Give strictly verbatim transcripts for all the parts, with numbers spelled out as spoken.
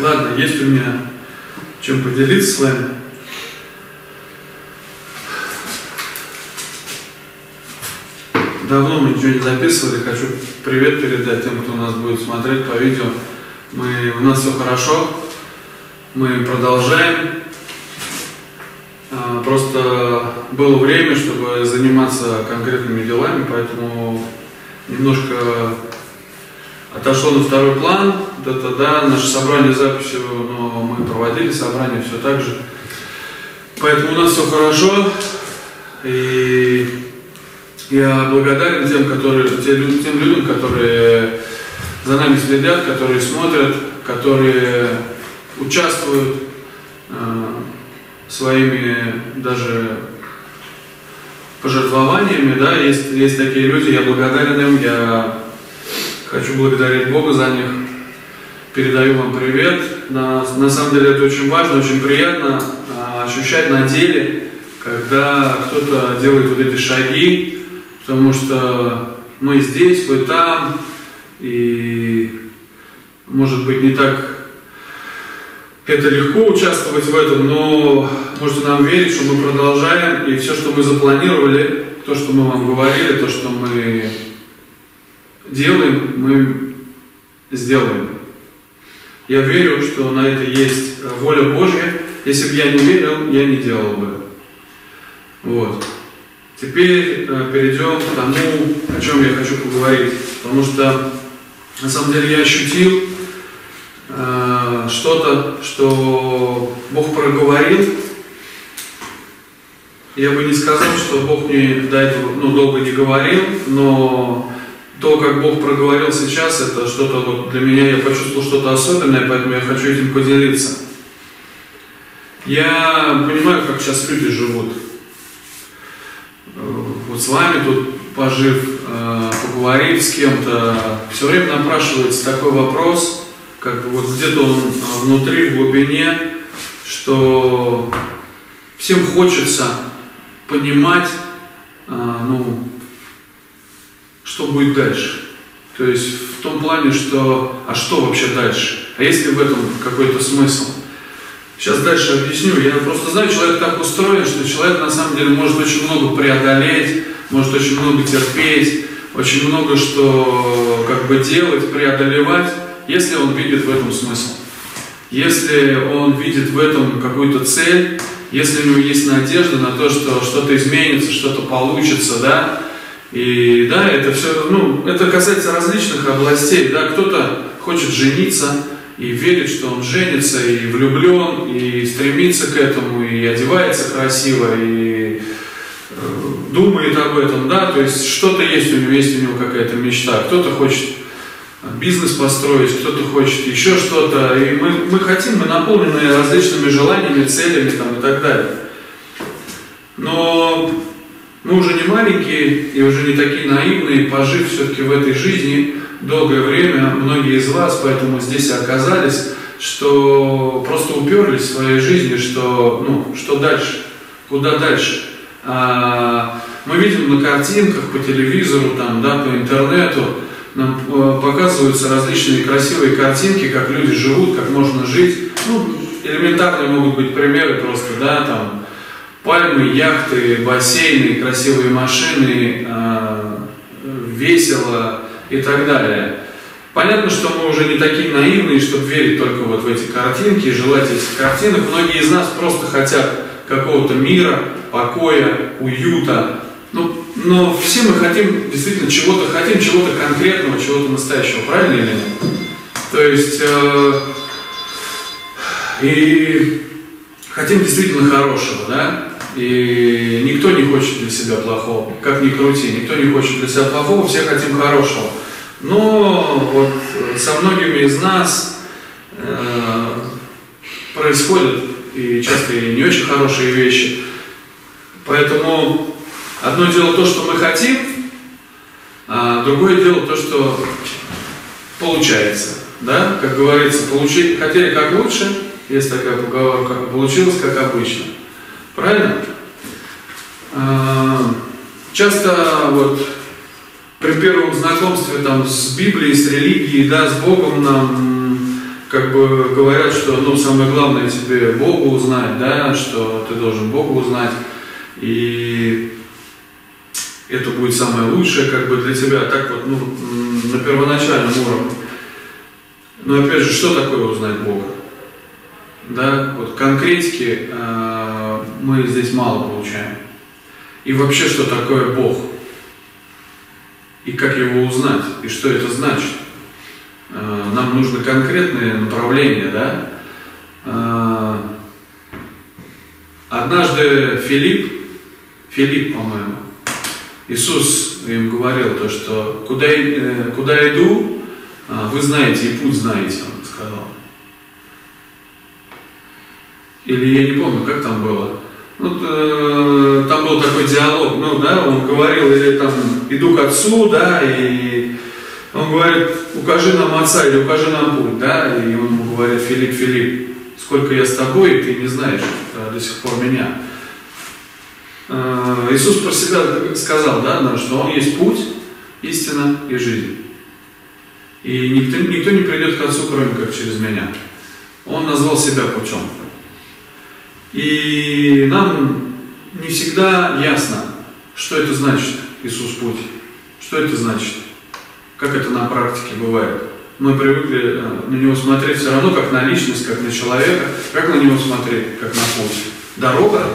Ладно, есть у меня чем поделиться с вами. Давно мы ничего не записывали. Хочу привет передать тем, кто нас будет смотреть по видео. Мы, у нас все хорошо. Мы продолжаем. Просто было время, чтобы заниматься конкретными делами, поэтому немножко отошло на второй план. Да-да-да, наше собрание записью, но мы проводили собрание все так же. Поэтому у нас все хорошо. И я благодарен тем, которые, тем людям, которые за нами следят, которые смотрят, которые участвуют э, своими даже пожертвованиями. Да? Есть, есть такие люди, я благодарен им, я хочу благодарить Бога за них. Передаю вам привет. На, на самом деле это очень важно, очень приятно э, ощущать на деле, когда кто-то делает вот эти шаги, потому что мы здесь, вы там, и может быть не так это легко участвовать в этом, но можете нам верить, что мы продолжаем, и все, что мы запланировали, то, что мы вам говорили, то, что мы делаем, мы сделаем. Я верю, что на это есть воля Божья. Если бы я не верил, я не делал бы. Вот. Теперь э, перейдем к тому, о чем я хочу поговорить. Потому что, на самом деле, я ощутил э, что-то, что Бог проговорил. Я бы не сказал, что Бог мне до этого ну, долго не говорил, но то, как Бог проговорил сейчас, это что-то вот для меня, я почувствовал что-то особенное, поэтому я хочу этим поделиться. Я понимаю, как сейчас люди живут. Вот с вами тут, пожив, поговорив с кем-то, все время напрашивается такой вопрос, как вот где-то он внутри, в глубине, что всем хочется понимать, ну, что будет дальше. То есть в том плане, что а что вообще дальше? А есть ли в этом какой-то смысл? Сейчас дальше объясню. Я просто знаю, человек так устроен, что человек на самом деле может очень много преодолеть, может очень много терпеть, очень много что как бы делать, преодолевать, если он видит в этом смысл. Если он видит в этом какую-то цель, если у него есть надежда на то, что что-то изменится, что-то получится, да? И да, это все, ну, это касается различных областей, да, кто-то хочет жениться и верит, что он женится, и влюблен, и стремится к этому, и одевается красиво, и э, думает об этом, да, то есть что-то есть у него, есть у него какая-то мечта, кто-то хочет бизнес построить, кто-то хочет еще что-то, и мы, мы хотим, мы наполнены различными желаниями, целями там, и так далее. Но мы уже не маленькие и уже не такие наивные, пожив все-таки в этой жизни долгое время, многие из вас, поэтому здесь и оказались, что просто уперлись в своей жизни, что, ну, что дальше, куда дальше. А, мы видим на картинках, по телевизору, там, да, по интернету, нам показываются различные красивые картинки, как люди живут, как можно жить. Ну, элементарные могут быть примеры просто, да, там, пальмы, яхты, бассейны, красивые машины, э, весело и так далее. Понятно, что мы уже не такие наивные, чтобы верить только вот в эти картинки и желать этих картинок. Многие из нас просто хотят какого-то мира, покоя, уюта. Но, но все мы хотим, действительно, чего-то хотим, чего-то конкретного, чего-то настоящего. Правильно или нет? То есть, э, и... хотим действительно хорошего, да? И никто не хочет для себя плохого, как ни крути, никто не хочет для себя плохого, все хотим хорошего. Но вот со многими из нас э, происходят и часто и не очень хорошие вещи. Поэтому одно дело то, что мы хотим, а другое дело то, что получается. Да? Как говорится, получили, хотели как лучше, есть такая поговорка, получилось как обычно. Правильно? Часто вот при первом знакомстве там, с Библией, с религией, да, с Богом нам как бы говорят, что ну, самое главное тебе Бога узнать, да, что ты должен Бога узнать, и это будет самое лучшее как бы, для тебя, так вот ну, на первоначальном уровне. Но опять же, что такое узнать Бога? Да, вот конкретики э, мы здесь мало получаем. И вообще, что такое Бог? И как его узнать? И что это значит? Э, нам нужны конкретные направления, да? Э, однажды Филипп, Филипп, по-моему, Иисус им говорил то, что куда, э, куда иду, э, вы знаете, и путь знаете, он сказал. Или я не помню, как там было. Вот, э, там был такой диалог, ну да, он говорил, или там иду к Отцу, да, и он говорит, укажи нам Отца или укажи нам путь, да, и он ему говорит, Филипп, Филипп, сколько я с тобой, и ты не знаешь да, до сих пор меня. Э, Иисус про себя сказал, да, что Он есть путь, истина и жизнь. И никто, никто не придет к Отцу, кроме как через меня. Он назвал себя путем. И нам не всегда ясно, что это значит, Иисус путь, что это значит, как это на практике бывает. Мы привыкли на него смотреть все равно, как на личность, как на человека, как на него смотреть, как на путь. Дорога,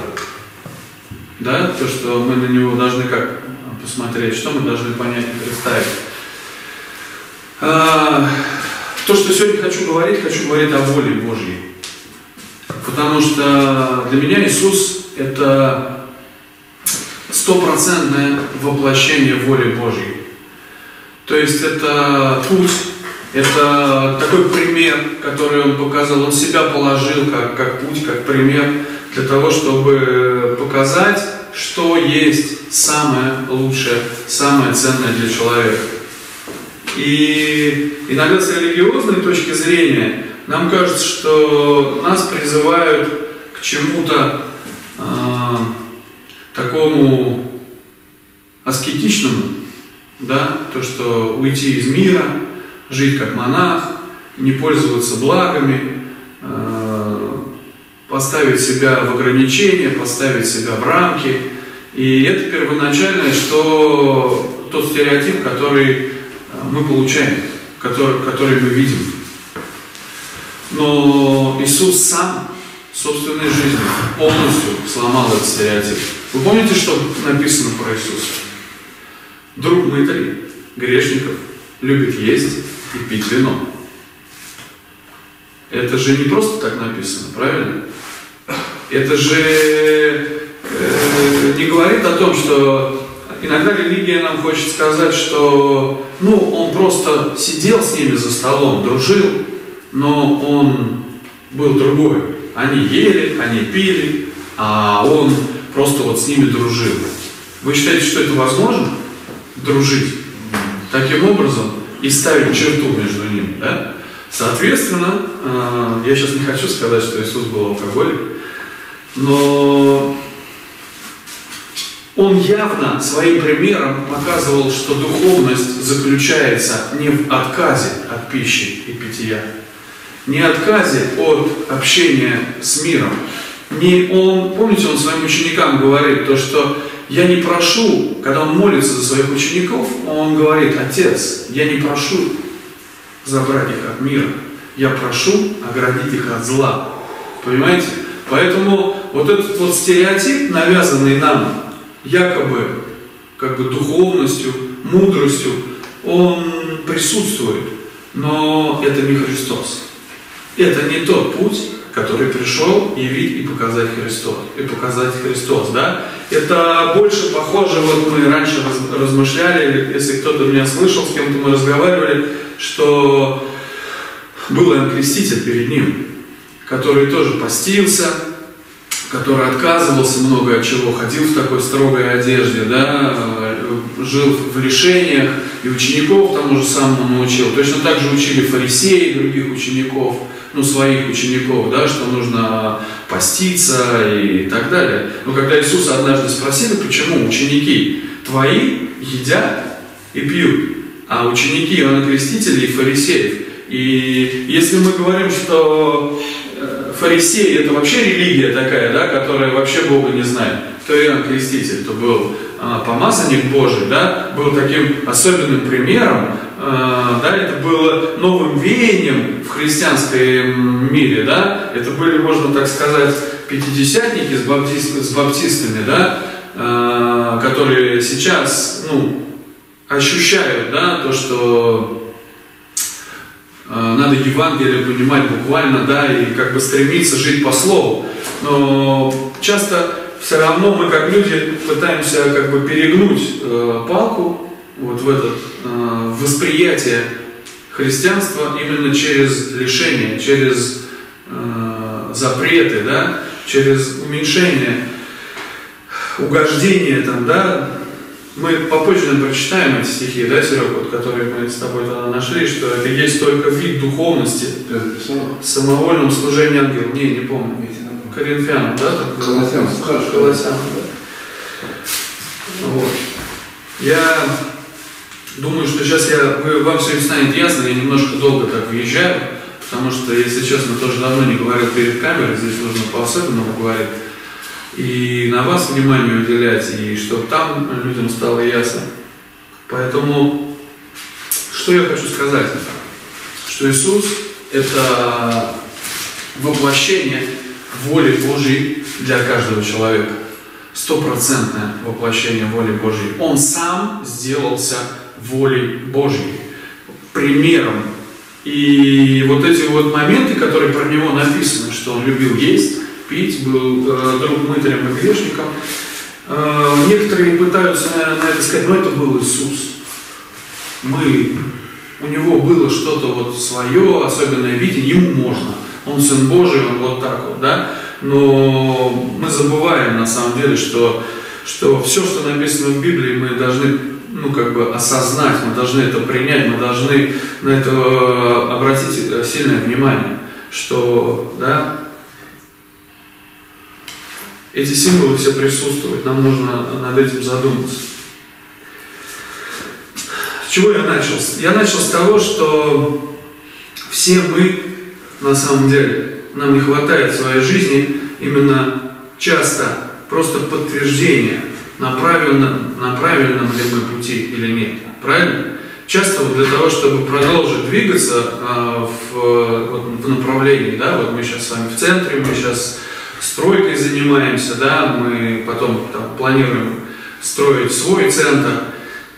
да, то, что мы на него должны как посмотреть, что мы должны понять и представить. А, то, что сегодня хочу говорить, хочу говорить о воле Божьей. Потому что для меня Иисус – это стопроцентное воплощение воли Божьей. То есть это путь, это такой пример, который Он показал. Он себя положил как, как путь, как пример для того, чтобы показать, что есть самое лучшее, самое ценное для человека. И иногда с религиозной точки зрения нам кажется, что нас призывают к чему-то э, такому аскетичному, да, то, что уйти из мира, жить как монах, не пользоваться благами, э, поставить себя в ограничения, поставить себя в рамки. И это первоначальное, что тот стереотип, который мы получаем, который, который мы видим. Но Иисус сам собственной жизнью полностью сломал этот стереотип. Вы помните, что написано про Иисуса? Друг мытарей, грешников, любит есть и пить вино. Это же не просто так написано, правильно? Это же э, не говорит о том, что иногда религия нам хочет сказать, что ну, он просто сидел с ними за столом, дружил, но он был другой. Они ели, они пили, а он просто вот с ними дружил. Вы считаете, что это возможно? Дружить таким образом и ставить черту между ними, да? Соответственно, я сейчас не хочу сказать, что Иисус был алкоголик, но он явно своим примером показывал, что духовность заключается не в отказе от пищи и питья, не отказе от общения с миром. Не он, помните, он своим ученикам говорит то, что я не прошу, когда он молится за своих учеников, он говорит, Отец, я не прошу забрать их от мира, я прошу оградить их от зла. Понимаете? Поэтому вот этот вот стереотип, навязанный нам якобы как бы духовностью, мудростью, он присутствует, но это не Христос. Это не тот путь, который пришел явить и показать Христос. И показать Христос, да? Это больше похоже, вот мы раньше размышляли, если кто-то меня слышал, с кем-то мы разговаривали, что был Иоанн Креститель перед ним, который тоже постился, который отказывался много от чего, ходил в такой строгой одежде, да, жил в лишениях, и учеников тому же самому научил. Точно так же учили фарисеи других учеников, ну, своих учеников, да, что нужно поститься и так далее. Но когда Иисуса однажды спросили, почему ученики твои едят и пьют, а ученики Иоанна Крестителя и фарисеев. И если мы говорим, что фарисеи – это вообще религия такая, да, которая вообще Бога не знает, то Иоанн Креститель, то был а, помазанник Божий, да, был таким особенным примером, а, да, это было новым веянием в христианском мире, да, это были, можно так сказать, пятидесятники с, баптист, с баптистами, да, а, которые сейчас, ну, ощущают, да, то, что надо Евангелие понимать буквально, да, и как бы стремиться жить по слову. Но часто все равно мы, как люди, пытаемся как бы перегнуть э, палку вот в это э, восприятие христианства именно через лишение, через э, запреты, да, через уменьшение, угождение там, да. Мы попозже прочитаем эти стихи, да, Серег, вот, которые мы с тобой тогда нашли, что это есть только вид духовности, самовольном служении ангелу. Не, не помню. Коринфянам, да? Колоссянам. Колоссянам, да. Вот. Я думаю, что сейчас я, вам все станет ясно, я немножко долго так въезжаю, потому что, если честно, тоже давно не говорят перед камерой, здесь нужно по-особенному говорить. И на вас внимание уделять, и чтобы там людям стало ясно. Поэтому, что я хочу сказать, что Иисус – это воплощение воли Божьей для каждого человека. Стопроцентное воплощение воли Божьей. Он сам сделался волей Божьей, примером. И вот эти вот моменты, которые про Него написаны, что Он любил есть, пить, был э, друг мытарем и грешником. Э, некоторые пытаются, наверное, на это сказать, но это был Иисус. Мы, у него было что-то вот свое, особенное видение, ему можно. Он Сын Божий, он вот так вот, да? Но мы забываем, на самом деле, что, что все, что написано в Библии, мы должны, ну, как бы осознать, мы должны это принять, мы должны на это обратить сильное внимание, что, да, эти символы все присутствуют, нам нужно над этим задуматься. С чего я начал? Я начал с того, что все мы, на самом деле, нам не хватает в своей жизни именно часто просто подтверждения, на правильном, на правильном ли мы пути или нет. Правильно? Часто вот для того, чтобы продолжить двигаться а, в, вот, в направлении, да, вот мы сейчас с вами в центре, мы сейчас стройкой занимаемся, да, мы потом там, планируем строить свой центр,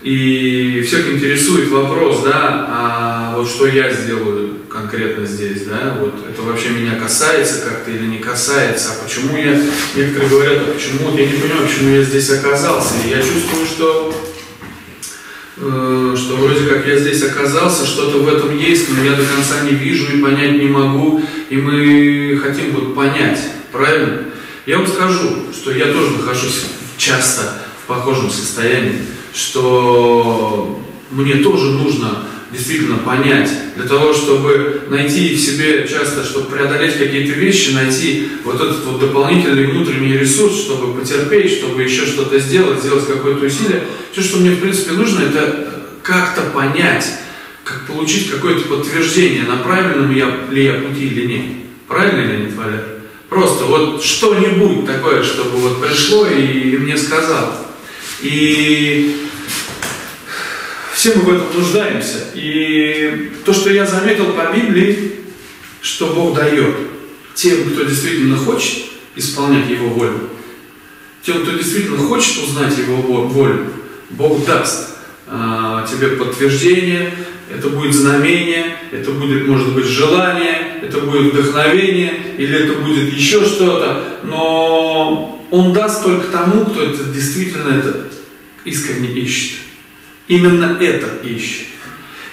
и всех интересует вопрос, да, а вот что я сделаю конкретно здесь, да, вот это вообще меня касается как-то или не касается, а почему я, некоторые говорят, а почему, я не понимаю, почему я здесь оказался, и я чувствую, что, э, что вроде как я здесь оказался, что-то в этом есть, но я до конца не вижу и понять не могу, и мы хотим вот понять. Правильно? Я вам скажу, что я тоже нахожусь часто в похожем состоянии, что мне тоже нужно действительно понять, для того, чтобы найти в себе часто, чтобы преодолеть какие-то вещи, найти вот этот вот дополнительный внутренний ресурс, чтобы потерпеть, чтобы еще что-то сделать, сделать какое-то усилие. Все, что мне в принципе нужно, это как-то понять, как получить какое-то подтверждение, на правильном ли я пути или нет. Правильно или нет, Валя? Просто вот что-нибудь такое, чтобы вот пришло и, и мне сказал. И все мы в этом нуждаемся. И то, что я заметил по Библии, что Бог дает тем, кто действительно хочет исполнять Его волю, тем, кто действительно хочет узнать Его волю, Бог даст а, тебе подтверждение, это будет знамение, это будет, может быть, желание, это будет вдохновение, или это будет еще что-то, но он даст только тому, кто это действительно это искренне ищет. Именно это ищет.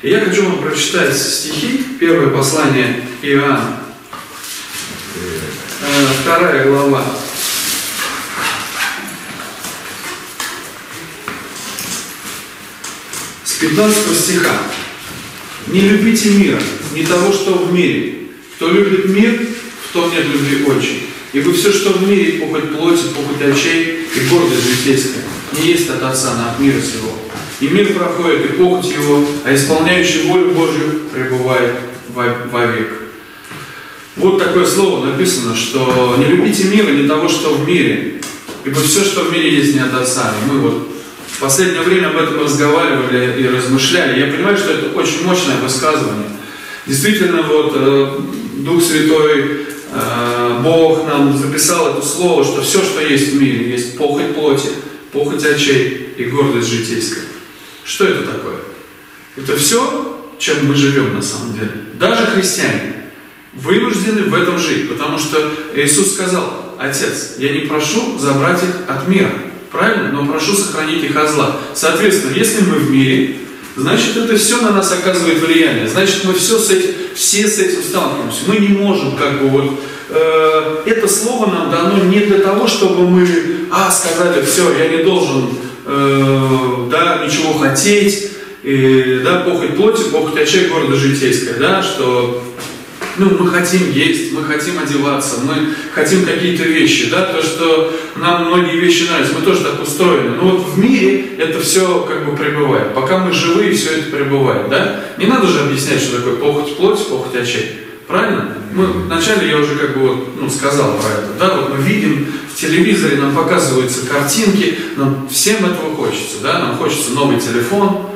И я хочу вам прочитать стихи, первое послание Иоанна, вторая глава, с пятнадцатого стиха. «Не любите мира, не того, что в мире. Кто любит мир, в том нет любви Отчей. Ибо все, что в мире, похоть плоти, похоть очей и гордость житейская, не есть от Отца, но от мира сего. И мир проходит, и похоть его, а исполняющий волю Божию пребывает вовек». Вот такое слово написано, что «не любите мира, не того, что в мире. Ибо все, что в мире, есть не от Отца». И мы вот в последнее время об этом разговаривали и размышляли. Я понимаю, что это очень мощное высказывание. Действительно, вот Дух Святой, Бог нам записал это слово, что все, что есть в мире, есть похоть плоти, похоть очей и гордость житейская. Что это такое? Это все, чем мы живем на самом деле. Даже христиане вынуждены в этом жить, потому что Иисус сказал: «Отец, я не прошу забрать их от мира, правильно? Но прошу сохранить их от зла». Соответственно, если мы в мире, значит, это все на нас оказывает влияние. Значит, мы все с этим, все с этим сталкиваемся. Мы не можем, как бы, вот... Э, это слово нам дано не для того, чтобы мы, а, сказали, все, я не должен, э, да, ничего хотеть, и, да, похоть плоти, похоть очей, гордость житейская, да, что, ну, мы хотим есть, мы хотим одеваться, мы хотим какие-то вещи, да, то, что нам многие вещи нравятся, мы тоже так устроены. Но вот в мире это все как бы пребывает. Пока мы живы, все это пребывает, да? Не надо же объяснять, что такое похоть плоти, похоть очей. Правильно? Мы, вначале я уже как бы вот, ну, сказал про это, да? Вот мы видим в телевизоре, нам показываются картинки, нам всем этого хочется, да? Нам хочется новый телефон,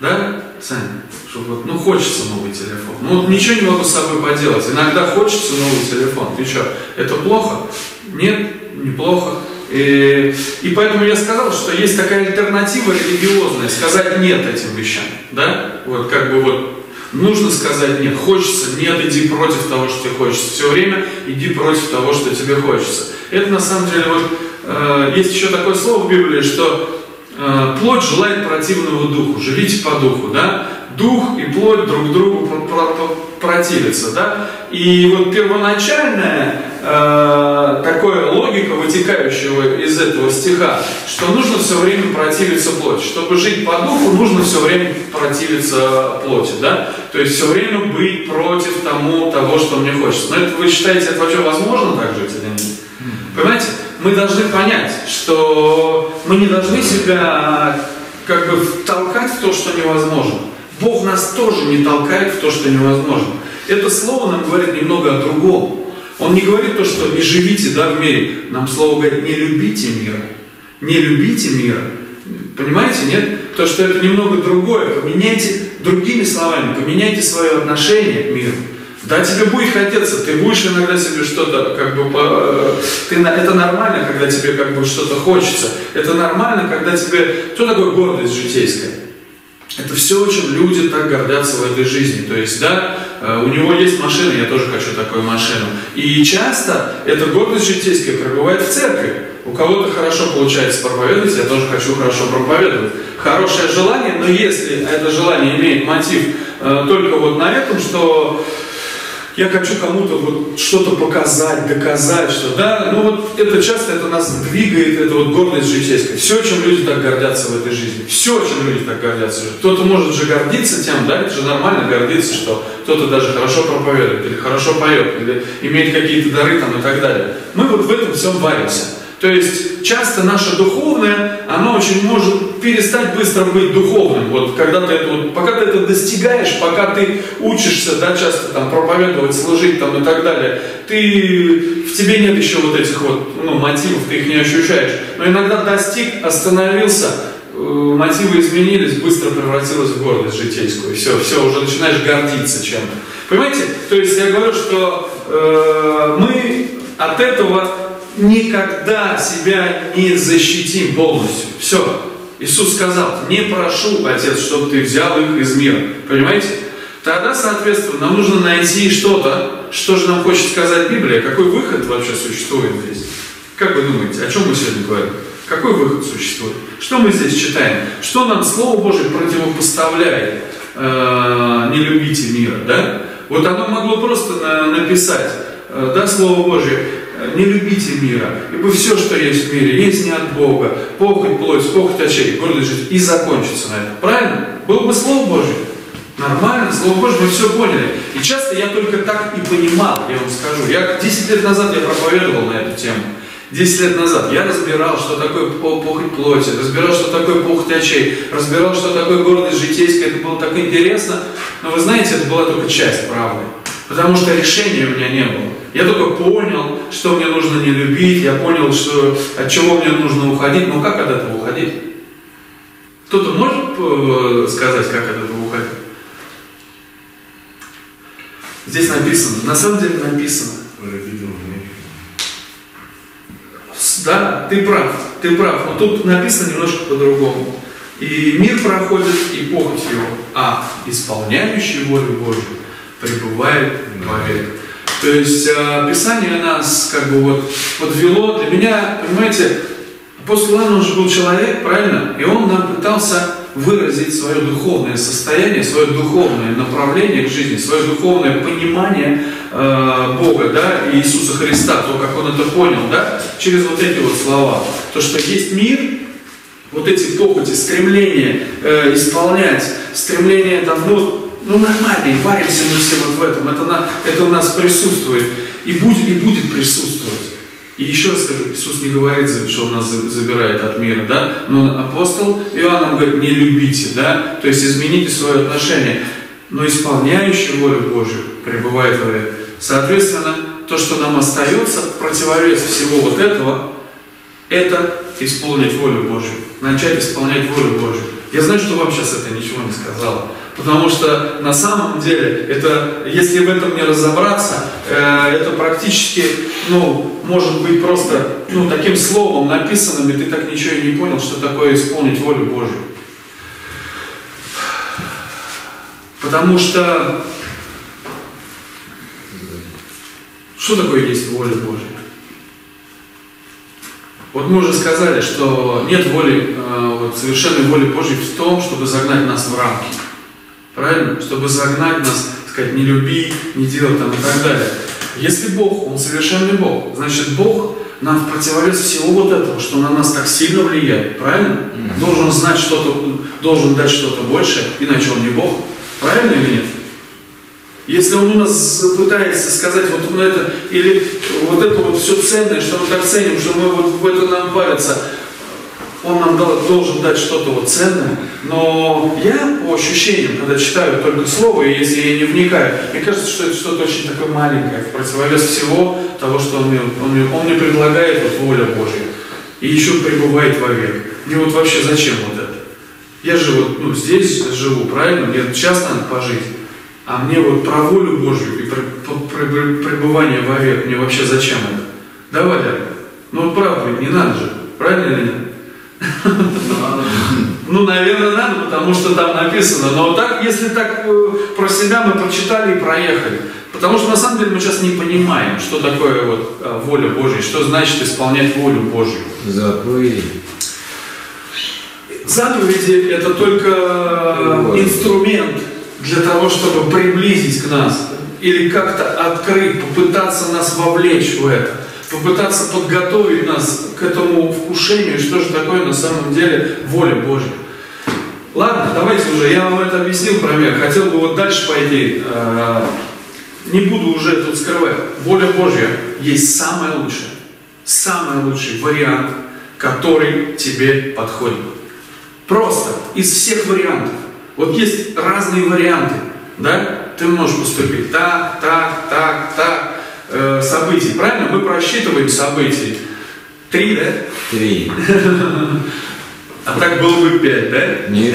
да, Саня? Вот, ну, хочется новый телефон. Ну, вот ничего не могу с собой поделать. Иногда хочется новый телефон. Ты что, это плохо? Нет, неплохо. И, и поэтому я сказал, что есть такая альтернатива религиозная. Сказать нет этим вещам. Да? Вот как бы вот нужно сказать нет. Хочется, нет, иди против того, что тебе хочется. Все время иди против того, что тебе хочется. Это на самом деле вот... Э, есть еще такое слово в Библии, что э, плоть желает противного духу. Живите по духу, да? Дух и плоть друг другу противятся, да? И вот первоначальная э, такая логика, вытекающая из этого стиха, что нужно все время противиться плоти. Чтобы жить по духу, нужно все время противиться плоти, да? То есть все время быть против тому, того, что мне хочется. Но это вы считаете, это вообще возможно так жить или нет? Понимаете? Мы должны понять, что мы не должны себя как бы толкать в то, что невозможно. Бог нас тоже не толкает в то, что невозможно. Это слово нам говорит немного о другом. Он не говорит то, что не живите, да, в мире. Нам слово говорит: не любите мира. Не любите мира. Понимаете, нет? То, что это немного другое. Поменяйте другими словами, поменяйте свое отношение к миру. Да, тебе будет хотеться, ты будешь иногда себе что-то, как бы, по... ты... это нормально, когда тебе как бы что-то хочется. Это нормально, когда тебе... Что такое гордость житейская? Это все, чем люди так гордятся в этой жизни. То есть, да, у него есть машина, я тоже хочу такую машину. И часто эта гордость житейская пребывает в церкви. У кого-то хорошо получается проповедовать, я тоже хочу хорошо проповедовать. Хорошее желание, но если это желание имеет мотив только вот на этом, что я хочу кому-то вот что-то показать, доказать, что, да, ну вот это часто, это нас двигает, это вот гордость житейская. Все, чем люди так гордятся в этой жизни, все, чем люди так гордятся. Кто-то может же гордиться тем, да, это же нормально гордиться, что кто-то даже хорошо проповедует, или хорошо поет, или имеет какие-то дары там и так далее. Мы вот в этом всем варимся. То есть часто наше духовное, оно очень может перестать быстро быть духовным. Вот когда ты это, вот, пока ты это достигаешь, пока ты учишься, да, часто там проповедовать, служить там и так далее, ты, в тебе нет еще вот этих вот, ну, мотивов, ты их не ощущаешь. Но иногда достиг, остановился, э, мотивы изменились, быстро превратилось в гордость житейскую. Все, все, уже начинаешь гордиться чем-то. Понимаете? То есть я говорю, что э, мы от этого никогда себя не защитим полностью. Все. Иисус сказал: не прошу, Отец, чтобы ты взял их из мира. Понимаете? Тогда, соответственно, нам нужно найти что-то, что же нам хочет сказать Библия, какой выход вообще существует здесь. Как вы думаете, о чем мы сегодня говорим? Какой выход существует? Что мы здесь читаем? Что нам Слово Божие противопоставляет? Э-э, не любите мира, да? Вот оно могло просто на- написать, э, да, Слово Божие: не любите мира, ибо все, что есть в мире, есть не от Бога. Похоть, плоть, похоть, очей, гордость, жизнь. И закончится на этом. Правильно? Было бы Слово Божие. Нормально, Слово Божие, мы все поняли. И часто я только так и понимал, я вам скажу. Я десять лет назад я проповедовал на эту тему. десять лет назад я разбирал, что такое похоть плоти, разбирал, что такое похоть очей, разбирал, что такое гордость житейская. Это было так интересно. Но вы знаете, это была только часть правды. Потому что решения у меня не было. Я только понял, что мне нужно не любить, я понял, что, от чего мне нужно уходить. Но как от этого уходить? Кто-то может сказать, как от этого уходить? Здесь написано, на самом деле написано. Да, ты прав, ты прав, но тут написано немножко по-другому. И мир проходит, и похоть его, а исполняющий волю Божию пребывает вовек. То есть Писание нас как бы вот подвело. Для меня, понимаете, апостол Иоанн, он же был человек, правильно? И он нам пытался выразить свое духовное состояние, свое духовное направление к жизни, свое духовное понимание э, Бога, да, и Иисуса Христа, то, как он это понял, да, через вот эти вот слова. То, что есть мир, вот эти похоти, стремление э, исполнять, стремление давно. Ну нормально, и паримся мы все вот в этом, это, на, это у нас присутствует, и будет, и будет присутствовать. И еще раз скажу, Иисус не говорит, что он нас забирает от мира, да? Но апостол Иоанн говорит, не любите, да? То есть измените свое отношение. Но исполняющий волю Божию пребывает в этом. Соответственно, то, что нам остается, противовес всего вот этого, это исполнить волю Божию, начать исполнять волю Божию. Я знаю, что вам сейчас это ничего не сказало. Потому что на самом деле, это, если в этом не разобраться, э, это практически, ну, может быть просто, ну, таким словом написанным, и ты так ничего и не понял, что такое исполнить волю Божию. Потому что, что такое есть воля Божия? Вот мы уже сказали, что нет воли, э, вот, совершенной воли Божьей в том, чтобы загнать нас в рамки. Правильно? Чтобы загнать нас, сказать, не люби, не делай там и так далее. Если Бог, Он совершенный Бог, значит Бог нам в противовес всего вот этого, что на нас так сильно влияет. Правильно? Mm-hmm. Должен знать что-то, должен дать что-то больше, иначе Он не Бог. Правильно или нет? Если Он у нас пытается сказать вот на это, или вот это вот все ценное, что мы так ценим, что мы вот в это нам парится, Он нам должен дать что-то вот ценное, но я по ощущениям, когда читаю только слово, и если я не вникаю, мне кажется, что это что-то очень такое маленькое, в противовес всего того, что Он мне, он мне, он мне предлагает, вот воля Божья, и еще пребывает вовек. Мне вот вообще зачем вот это? Я же вот ну, здесь живу, правильно? Мне сейчас надо пожить, а мне вот про волю Божью и про, про, про, пребывание вовек, мне вообще зачем это? Да, Валя? Ну, правда, не надо же, правильно или нет? Ну, наверное, надо, потому что там написано. Но так, если так про себя мы прочитали и проехали. Потому что на самом деле мы сейчас не понимаем, что такое вот воля Божья, что значит исполнять волю Божью. Заповеди. Заповеди – это только инструмент для того, чтобы приблизить к нас или как-то открыть, попытаться нас вовлечь в это. Попытаться подготовить нас к этому вкушению, что же такое на самом деле воля Божья. Ладно, давайте уже, я вам это объяснил, пример. Хотел бы вот дальше пойти, э, не буду уже тут скрывать. Воля Божья есть самая лучшая, самый лучший вариант, который тебе подходит. Просто из всех вариантов. Вот есть разные варианты, да? Ты можешь поступить так, так, так, так. Событий, правильно? Мы просчитываем события. Три, да? Три. А так было бы пять, да? Нет.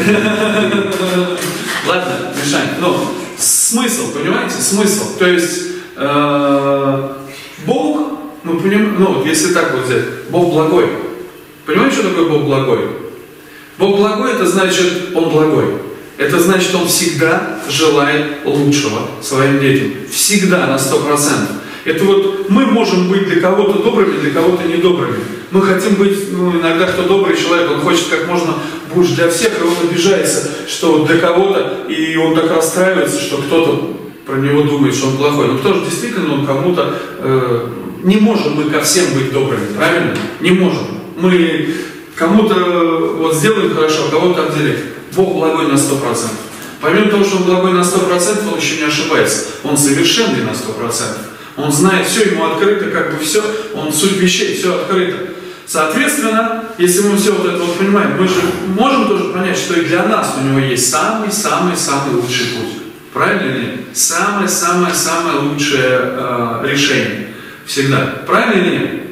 Ладно, Мишань, но смысл, понимаете? Смысл. То есть э, Бог, мы понимаем, ну вот если так вот взять, Бог благой. Понимаете, что такое Бог благой? Бог благой, это значит, Он благой. Это значит, Он всегда желает лучшего своим детям. Всегда, на сто процентов. Это вот мы можем быть для кого-то добрыми, для кого-то недобрыми. Мы хотим быть, ну, иногда кто добрый человек, он хочет как можно больше для всех, и он обижается, что для кого-то, и он так расстраивается, что кто-то про него думает, что он плохой. Но кто же действительно он кому-то э, не можем мы ко всем быть добрыми, правильно? Не можем. Мы кому-то вот сделаем хорошо, кого-то отделим. Бог благой на сто процентов. Помимо того, что Он благой на сто процентов, Он еще не ошибается. Он совершенный на сто процентов. Он знает все, Ему открыто, как бы все, Он суть вещей, все открыто. Соответственно, если мы все вот это вот понимаем, мы же можем тоже понять, что и для нас у Него есть самый-самый-самый лучший путь. Правильно ли? Самое-самое-самое лучшее э, решение. Всегда. Правильно ли?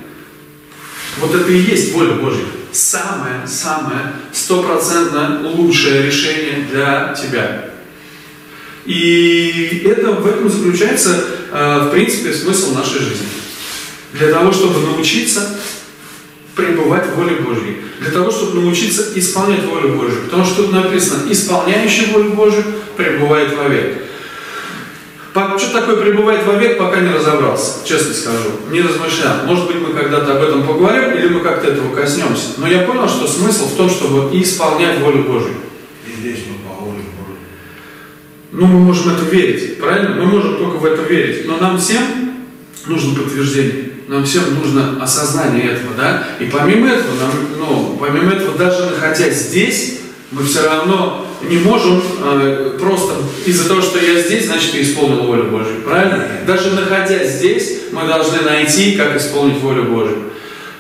Вот это и есть воля Божья. Самое-самое стопроцентно лучшее решение для тебя. И это, в этом заключается, э, в принципе, смысл нашей жизни. Для того, чтобы научиться пребывать в воле Божьей. Для того, чтобы научиться исполнять волю Божью. Потому что тут написано, исполняющий волю Божью пребывает вовек. Что такое пребывает вовек, пока не разобрался, честно скажу, не размышлял. Может быть, мы когда-то об этом поговорим, или мы как-то этого коснемся. Но я понял, что смысл в том, чтобы исполнять волю Божью. И здесь мы по воле Божьей. Ну, мы можем это верить, правильно? Мы можем только в это верить. Но нам всем нужно подтверждение. Нам всем нужно осознание этого, да? И помимо этого, нам, ну, помимо этого, даже находясь здесь, мы все равно не можем э, просто из-за того, что я здесь, значит, я исполнил волю Божью. Правильно? Даже находясь здесь, мы должны найти, как исполнить волю Божью.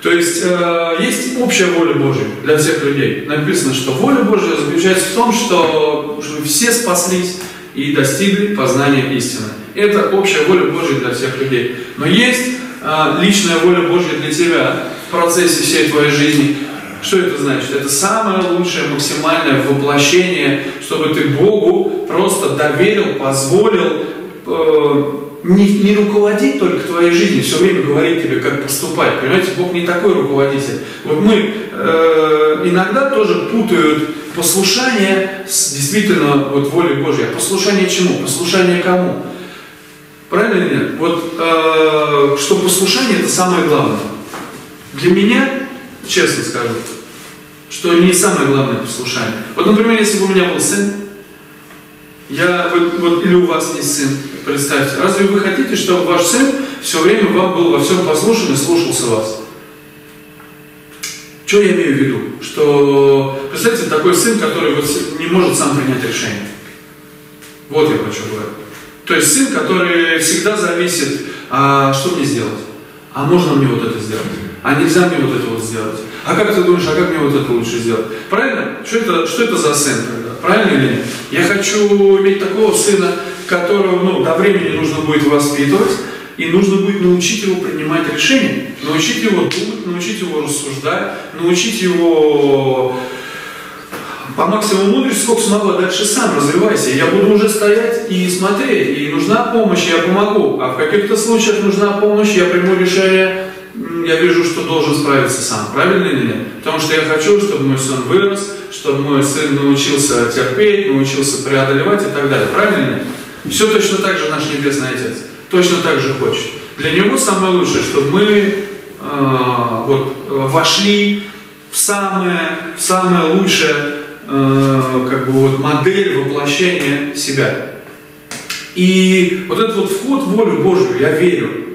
То есть, э, есть общая воля Божья для всех людей. Написано, что воля Божья заключается в том, что, что все спаслись и достигли познания истины. Это общая воля Божья для всех людей. Но есть э, личная воля Божья для тебя в процессе всей твоей жизни. Что это значит? Это самое лучшее, максимальное воплощение, чтобы ты Богу просто доверил, позволил э, не, не руководить только твоей жизнью, все время говорить тебе, как поступать. Понимаете, Бог не такой руководитель. Вот мы э, иногда тоже путают послушание с действительно вот, волей Божьей. А послушание чему? Послушание кому? Правильно или нет? Вот, э, что послушание – это самое главное. Для меня... Честно скажу, что не самое главное послушание. Вот, например, если бы у меня был сын, я, вот, вот, или у вас есть сын, представьте, разве вы хотите, чтобы ваш сын все время вам был во всем послушен и слушался вас? Что я имею в виду? Что, представьте, такой сын, который вот не может сам принять решение. Вот я хочу говорить. То есть сын, который всегда зависит, а что мне сделать? А можно мне вот это сделать? А нельзя мне вот это вот сделать? А как ты думаешь, а как мне вот это лучше сделать? Правильно? Что это, что это за сын тогда? Правильно или нет? Я хочу иметь такого сына, которого ну, до времени нужно будет воспитывать, и нужно будет научить его принимать решения, научить его думать, научить его рассуждать, научить его по максимуму мудрости, сколько смогу, а дальше сам развивайся. Я буду уже стоять и смотреть, и нужна помощь, я помогу. А в каких-то случаях нужна помощь, я приму решение... Я вижу, что должен справиться сам. Правильно или нет? Потому что я хочу, чтобы мой сын вырос, чтобы мой сын научился терпеть, научился преодолевать и так далее. Правильно или нет? Все точно так же наш Небесный Отец. Точно так же хочет. Для Него самое лучшее, чтобы мы э, вот, вошли в самое, в самое лучшее э, как бы вот, модель воплощения себя. И вот этот вот вход в волю Божью, я верю,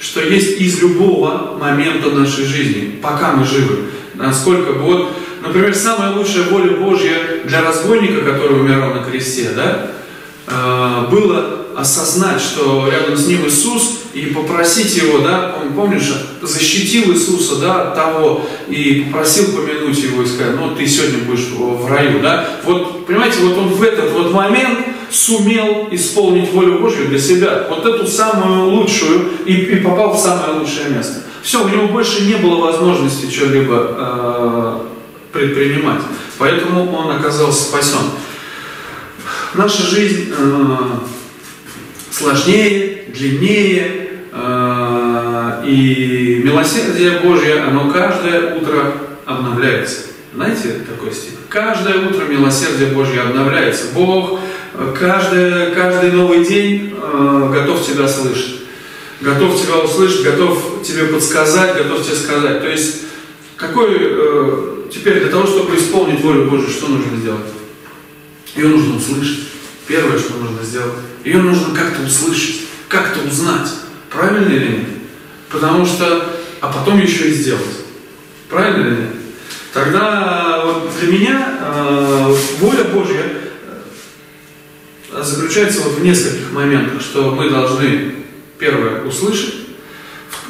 что есть из любого момента нашей жизни, пока мы живы. Насколько вот, например, самая лучшая воля Божья для разбойника, который умирал на кресте, да, было осознать, что рядом с ним Иисус, и попросить его, да, помнишь, защитил Иисуса, да, от того, и попросил помянуть его, и сказать, ну, ты сегодня будешь в раю, да. Вот, понимаете, вот он в этот вот момент сумел исполнить волю Божью для себя, вот эту самую лучшую, и, и попал в самое лучшее место. Все, у него больше не было возможности что-либо э, предпринимать, поэтому он оказался спасен. Наша жизнь э, сложнее, длиннее, э, и милосердие Божье, оно каждое утро обновляется. Знаете такой стих? Каждое утро милосердие Божье обновляется. Бог Каждый, каждый новый день э, готов тебя слышать, готов тебя услышать, готов тебе подсказать, готов тебе сказать. То есть, какой э, теперь для того, чтобы исполнить волю Божью, что нужно сделать? Ее нужно услышать. Первое, что нужно сделать, ее нужно как-то услышать, как-то узнать. Правильно или нет? Потому что, а потом еще и сделать. Правильно ли? Тогда вот для меня э, воля Божья заключается вот в нескольких моментах, что мы должны, первое, услышать,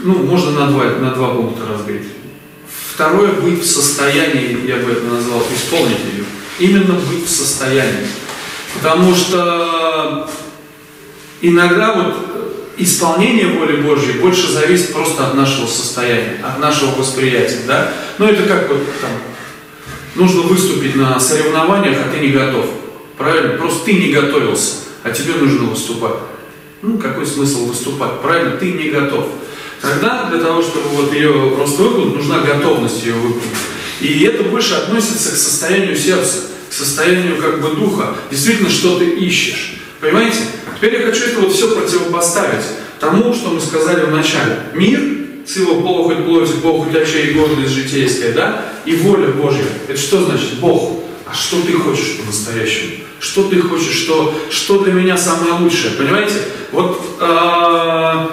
ну, можно на два, на два пункта разбить. Второе, быть в состоянии, я бы это назвал, исполнить ее. Именно быть в состоянии. Потому что иногда вот исполнение воли Божьей больше зависит просто от нашего состояния, от нашего восприятия. Да? Ну это как вот там, нужно выступить на соревнованиях, а ты не готов. Правильно? Просто ты не готовился, а тебе нужно выступать. Ну какой смысл выступать? Правильно? Ты не готов. Тогда для того, чтобы вот ее просто выполнить, нужна готовность ее выполнить. И это больше относится к состоянию сердца, к состоянию как бы духа. Действительно, что ты ищешь. Понимаете? Теперь я хочу это вот все противопоставить тому, что мы сказали в начале. Мир, с его похоть плоти, похоть очей и гордость житейская, да? И воля Божья. Это что значит? Бог. А что ты хочешь по-настоящему? Что ты хочешь? Что, что для меня самое лучшее? Понимаете? Вот... Э-э-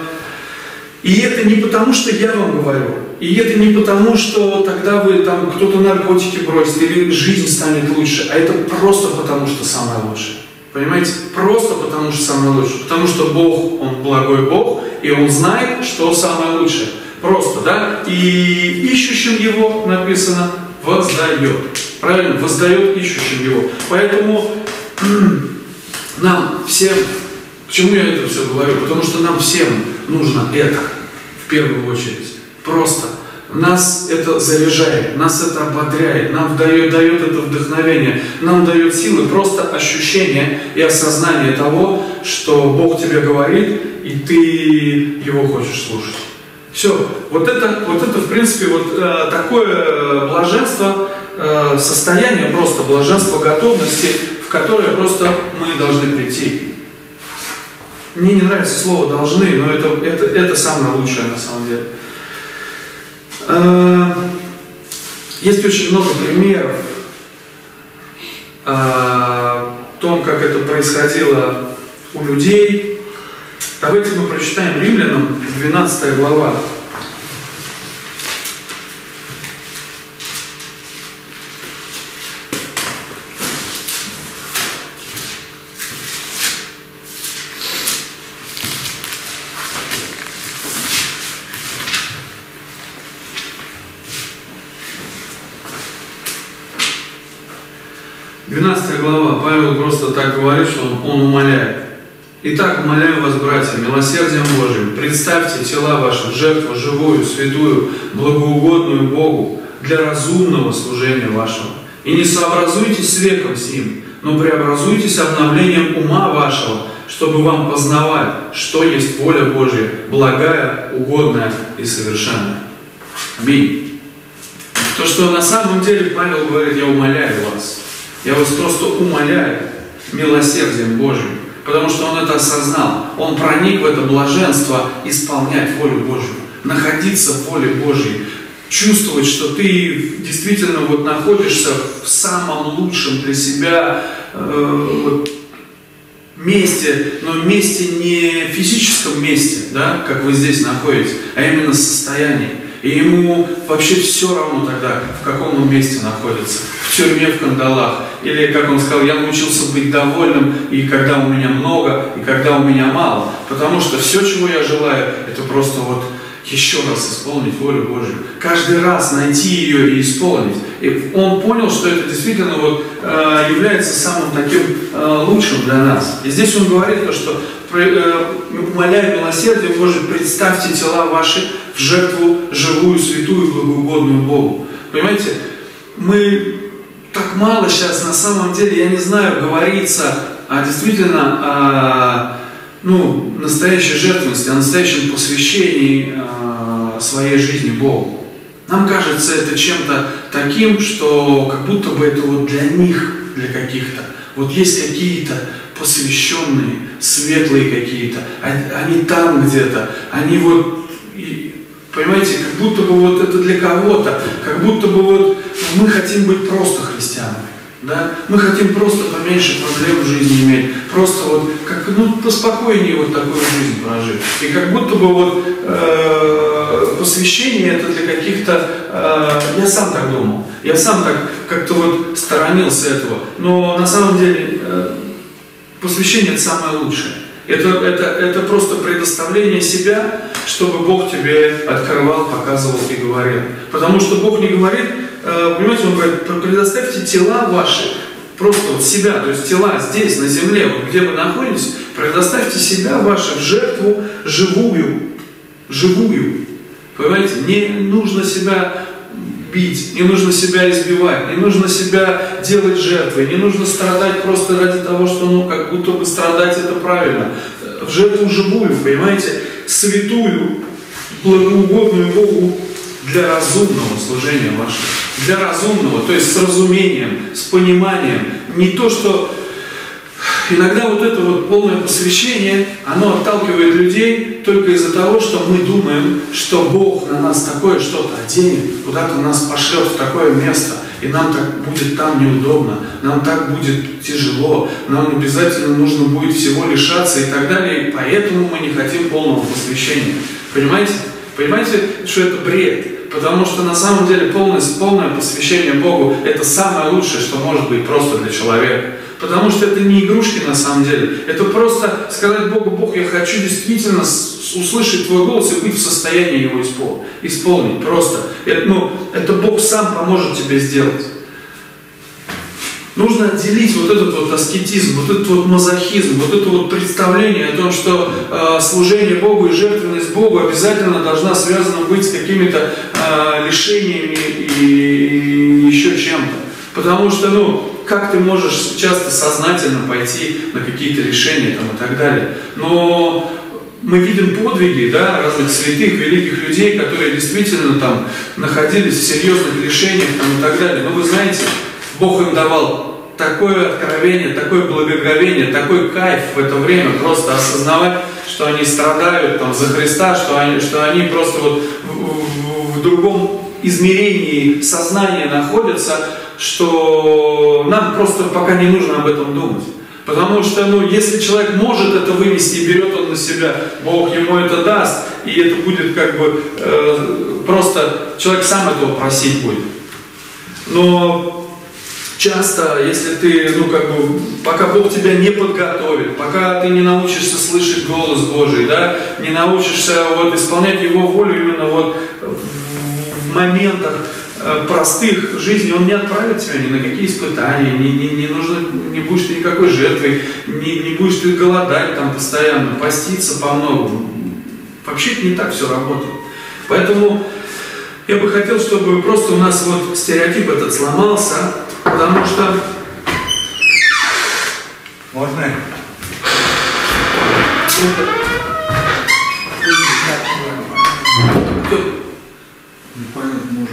И это не потому, что я вам говорю, и это не потому, что тогда вы там кто-то наркотики бросит или жизнь станет лучше, а это просто потому, что самое лучшее. Понимаете? Просто потому, что самое лучшее. Потому что Бог, Он благой Бог, и Он знает, что самое лучшее. Просто, да? И ищущим Его, написано, воздает. Правильно? Воздает ищущим Его. Поэтому нам всем... Почему я это все говорю? Потому что нам всем нужно это, в первую очередь. Просто. Нас это заряжает, нас это ободряет, нам дает, дает это вдохновение, нам дает силы, просто ощущение и осознание того, что Бог тебе говорит, и ты его хочешь слушать. Все. Вот это, вот это в принципе, вот э, такое блаженство, э, состояние просто блаженства готовности, в которое просто мы должны прийти. Мне не нравится слово «должны», но это, это, это самое лучшее на самом деле. Есть очень много примеров о том, как это происходило у людей. Давайте мы прочитаем Римлянам, двенадцатая глава. двенадцатая глава, Павел просто так говорит, что он, он умоляет. «Итак, умоляю вас, братья, милосердием Божьим, представьте тела ваши в жертву живую, святую, благоугодную Богу для разумного служения вашего. И не сообразуйтесь с веком сим, но преобразуйтесь обновлением ума вашего, чтобы вам познавать, что есть воля Божья, благая, угодная и совершенная». Аминь. То, что на самом деле Павел говорит, я умоляю вас. Я вас просто умоляю милосердием Божьим, потому что он это осознал. Он проник в это блаженство исполнять волю Божью, находиться в воле Божьей, чувствовать, что ты действительно вот находишься в самом лучшем для себя э, вот, месте, но месте не физическом месте, да, как вы здесь находитесь, а именно состоянии. И ему вообще все равно тогда, в каком он месте находится. В тюрьме, в кандалах. Или, как он сказал, я научился быть довольным, и когда у меня много, и когда у меня мало. Потому что все, чего я желаю, это просто вот еще раз исполнить волю Божью. Каждый раз найти ее и исполнить. И он понял, что это действительно вот, является самым таким лучшим для нас. И здесь он говорит то, что умоляя милосердие Божие, представьте тела ваши в жертву живую, святую, благоугодную Богу. Понимаете, мы так мало сейчас на самом деле, я не знаю, говорится о, действительно о ну, настоящей жертвенности, о настоящем посвящении о своей жизни Богу. Нам кажется это чем-то таким, что как будто бы это вот для них, для каких-то. Вот есть какие-то посвященные, светлые какие-то, они там где-то, они вот... Понимаете, как будто бы вот это для кого-то, как будто бы вот мы хотим быть просто христианами, да? Мы хотим просто поменьше проблем в жизни иметь, просто вот как, ну, поспокойнее вот такую жизнь прожить. И как будто бы вот э, посвящение это для каких-то... Я сам так думал, я сам так как-то вот сторонился этого. Но на самом деле посвящение это самое лучшее. Это, это, это просто предоставление себя, чтобы Бог тебе открывал, показывал и говорил. Потому что Бог не говорит, понимаете, Он говорит, предоставьте тела ваши, просто вот себя, то есть тела здесь, на земле, вот где вы находитесь, предоставьте себя ваши в жертву живую, живую. Понимаете, не нужно себя бить, не нужно себя избивать, не нужно себя делать жертвой, не нужно страдать просто ради того, что, ну, как будто бы страдать это правильно. В жертву живую, понимаете, святую, благоугодную Богу для разумного служения вашего, для разумного, то есть с разумением, с пониманием, не то, что... Иногда вот это вот полное посвящение, оно отталкивает людей только из-за того, что мы думаем, что Бог на нас такое что-то оденет, куда-то нас пошлет в такое место, и нам так будет там неудобно, нам так будет тяжело, нам обязательно нужно будет всего лишаться и так далее, и поэтому мы не хотим полного посвящения. Понимаете? Понимаете, что это бред? Потому что на самом деле полное, полное посвящение Богу – это самое лучшее, что может быть просто для человека. Потому что это не игрушки на самом деле. Это просто сказать Богу: Бог, я хочу действительно услышать Твой голос и быть в состоянии его исполнить. исполнить. Просто. Это, ну, это Бог сам поможет тебе сделать. Нужно отделить вот этот вот аскетизм, вот этот вот мазохизм, вот это вот представление о том, что э, служение Богу и жертвенность Богу обязательно должна связана быть с какими-то э, лишениями и, и еще чем-то. Потому что, ну, как ты можешь часто сознательно пойти на какие-то решения там, и так далее. Но мы видим подвиги, да, разных святых, великих людей, которые действительно там находились в серьезных решениях там, и так далее. Но вы знаете, Бог им давал такое откровение, такое благоговение, такой кайф в это время просто осознавать, что они страдают там, за Христа, что они, что они просто вот в, в, в другом измерении сознания находятся, что нам просто пока не нужно об этом думать. Потому что, ну, если человек может это вынести и берет он на себя, Бог ему это даст, и это будет как бы э, просто человек сам этого просить будет. Но часто, если ты, ну, как бы, пока Бог тебя не подготовит, пока ты не научишься слышать голос Божий, да, не научишься вот исполнять Его волю именно вот в моментах простых жизней, Он не отправит тебя ни на какие испытания, не, не, не, нужно, не будешь ты никакой жертвы, не, не будешь ты голодать там постоянно, поститься по многому. Вообще это не так все работает. Поэтому я бы хотел, чтобы просто у нас вот стереотип этот сломался, потому что... Можно? Не понял, может,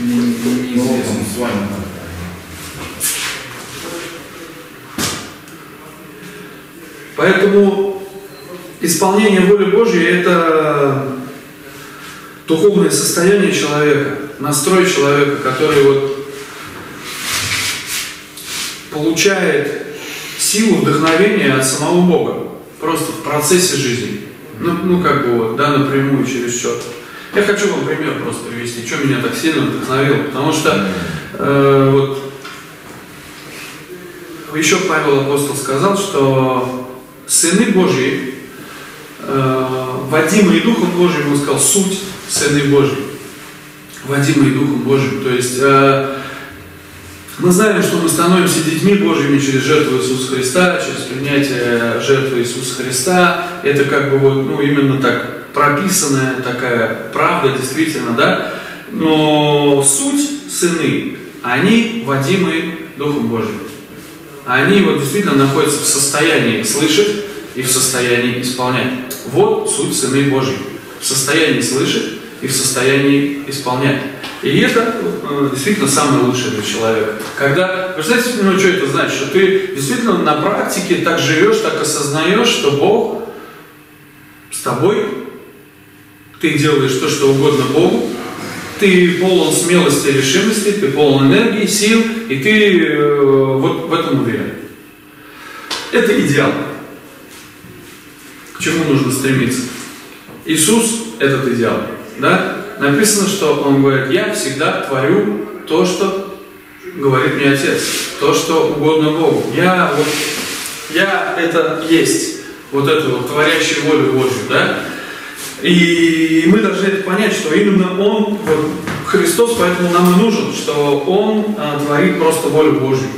неизвестно с вами. Поэтому исполнение воли Божьей – это духовное состояние человека, настрой человека, который вот получает силу, вдохновение от самого Бога, просто в процессе жизни, ну, ну как бы вот, да, напрямую через счет. Я хочу вам пример просто привести, что меня так сильно вдохновило, потому что э, вот, еще Павел апостол сказал, что сыны Божьи, э, водимые Духом Божьим, он сказал, суть сыны Божьи, водимые Духом Божьим, то есть э, мы знаем, что мы становимся детьми Божьими через жертву Иисуса Христа, через принятие жертвы Иисуса Христа, это как бы вот, ну, именно так, прописанная такая правда, действительно, да, но суть сыны, они водимы Духом Божьим. Они вот действительно находятся в состоянии слышать и в состоянии исполнять. Вот суть сыны Божьей. В состоянии слышать и в состоянии исполнять. И это э, действительно самое лучшее для человека. Когда, представляете, ну что это значит, что ты действительно на практике так живешь, так осознаешь, что Бог с тобой. Ты делаешь то, что угодно Богу, ты полон смелости и решимости, ты полон энергии, сил, и ты э, вот в этом уверен. Это идеал. К чему нужно стремиться? Иисус – этот идеал. да, написано, что он говорит: я всегда творю то, что говорит мне Отец, то, что угодно Богу. Я, вот, я это есть, вот эту вот творящую волю Божью, да. И мы должны это понять, что именно Он, вот, Христос, поэтому нам и нужен, что Он а, творит просто волю Божью.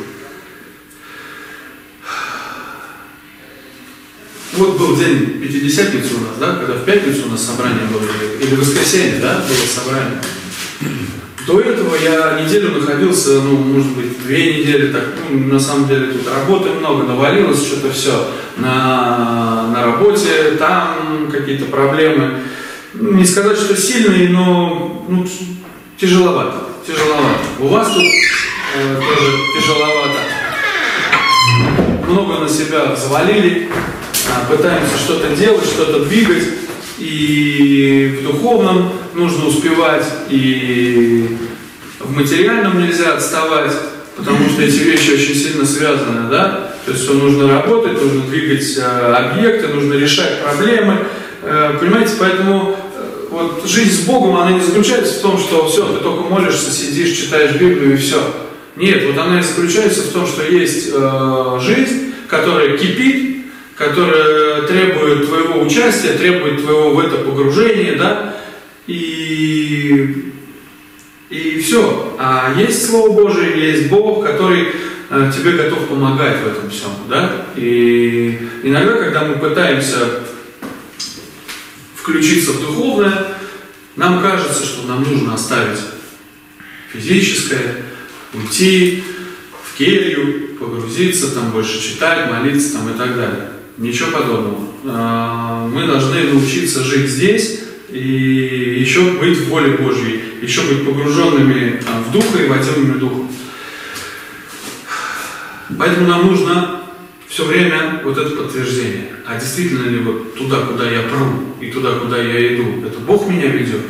Вот был день пятидесятницы у нас, да, когда в пятницу у нас собрание было, или в воскресенье, да, было собрание. До этого я неделю находился, ну, может быть, две недели, так, ну, на самом деле, тут работы много, навалилось что-то все на, на работе, там какие-то проблемы. Не сказать, что сильные, но ну, тяжеловато, тяжеловато. У вас тут э, тоже тяжеловато. Много на себя взвалили, пытаемся что-то делать, что-то двигать. И в духовном нужно успевать, и в материальном нельзя отставать, потому что эти вещи очень сильно связаны, да? То есть нужно работать, нужно двигать объекты, нужно решать проблемы, понимаете? Поэтому вот жизнь с Богом, она не заключается в том, что все, ты только молишься, сидишь, читаешь Библию и все. Нет, вот она и заключается в том, что есть жизнь, которая кипит, которая требует твоего участия, требует твоего в это погружения, да, и, и все. А есть Слово Божие, есть Бог, который э, тебе готов помогать в этом всем, да, и иногда, когда мы пытаемся включиться в духовное, нам кажется, что нам нужно оставить физическое, уйти в келью, погрузиться, там больше читать, молиться там и так далее. Ничего подобного. Мы должны научиться жить здесь и еще быть в воле Божьей, еще быть погруженными в Дух и водимыми Духом. Поэтому нам нужно все время вот это подтверждение. А действительно ли вот туда, куда я пру, и туда, куда я иду, это Бог меня ведет?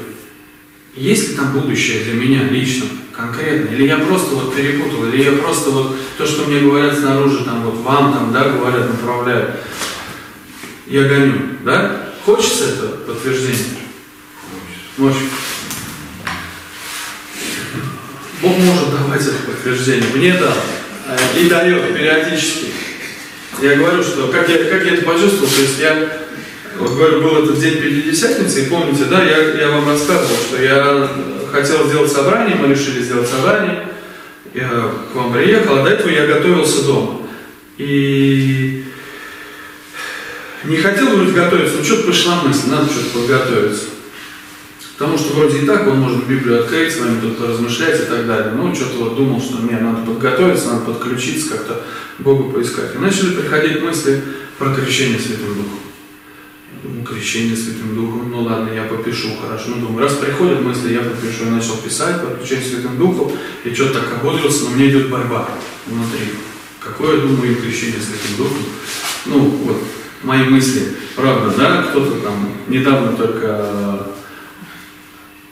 Есть ли там будущее для меня лично, конкретно? Или я просто вот перепутал, или я просто вот то, что мне говорят снаружи, там вот вам там, да, говорят, направляют, я гоню, да? Хочется это подтверждение? Хочется. Бог может давать это подтверждение. Мне дал. И дает периодически. Я говорю, что как я, как я это почувствовал, то есть я... Вот, говорю, был этот день пятидесятницы, и помните, да, я, я вам рассказывал, что я хотел сделать собрание, мы решили сделать собрание, я к вам приехал, а до этого я готовился дома. И не хотел вроде готовиться, но что-то пришла мысль, надо что-то подготовиться. Потому что вроде и так, вот можно Библию открыть, с вами тут поразмышлять и так далее. Ну, что-то вот думал, что мне надо подготовиться, надо подключиться, как-то Богу поискать. И начали приходить мысли про крещение Святым Духом. Думаю, крещение Святым Духом, ну ладно, я попишу, хорошо. Ну, думаю, раз приходят мысли, я попишу, я начал писать, подключение Святым Духом, и что-то так ободрился, но мне идет борьба внутри. Какое, думаю, крещение Святым Духом? Ну, вот, мои мысли, правда, да, кто-то там недавно только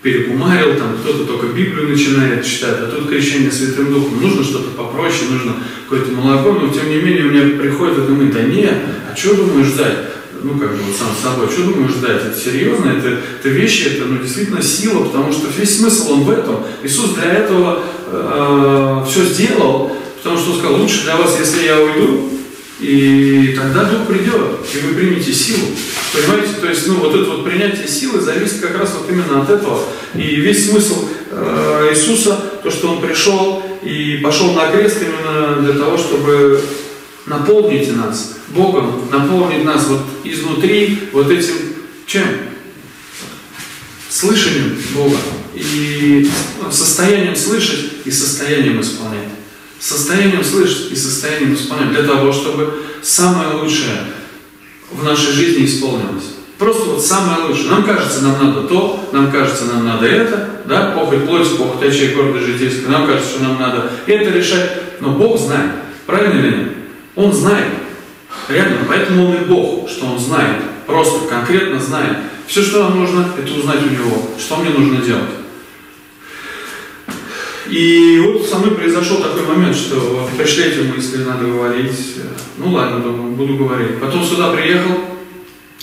перекумарил, там, кто-то только Библию начинает читать, а тут крещение Святым Духом, нужно что-то попроще, нужно какое-то молоко, но тем не менее, у меня приходит и думает, да нет, а что, думаю, ждать? Ну, как бы, вот сам собой, что думаешь ждать? Это серьезно, это, это вещи, это, ну, действительно сила, потому что весь смысл он в этом. Иисус для этого э, все сделал, потому что он сказал, лучше для вас, если я уйду, и тогда Дух придет, и вы примете силу. Понимаете, то есть, ну, вот это вот принятие силы зависит как раз вот именно от этого. И весь смысл э, Иисуса, то, что он пришел и пошел на крест именно для того, чтобы... Наполните нас Богом, наполнить нас вот изнутри вот этим чем? Слышанием Бога. И состоянием слышать и состоянием исполнять. Состоянием слышать и состоянием исполнять. Для того, чтобы самое лучшее в нашей жизни исполнилось. Просто вот самое лучшее. Нам кажется, нам надо то, нам кажется, нам надо это, да, похоть плоти, похоть очей, гордость житейская, нам кажется, что нам надо это решать. Но Бог знает, правильно ли? Он знает, реально, поэтому он и Бог, что он знает, просто конкретно знает. Все, что нам нужно, это узнать у него, что мне нужно делать. И вот со мной произошел такой момент, что пришли эти мысли, надо говорить, ну ладно, думаю, буду говорить. Потом сюда приехал,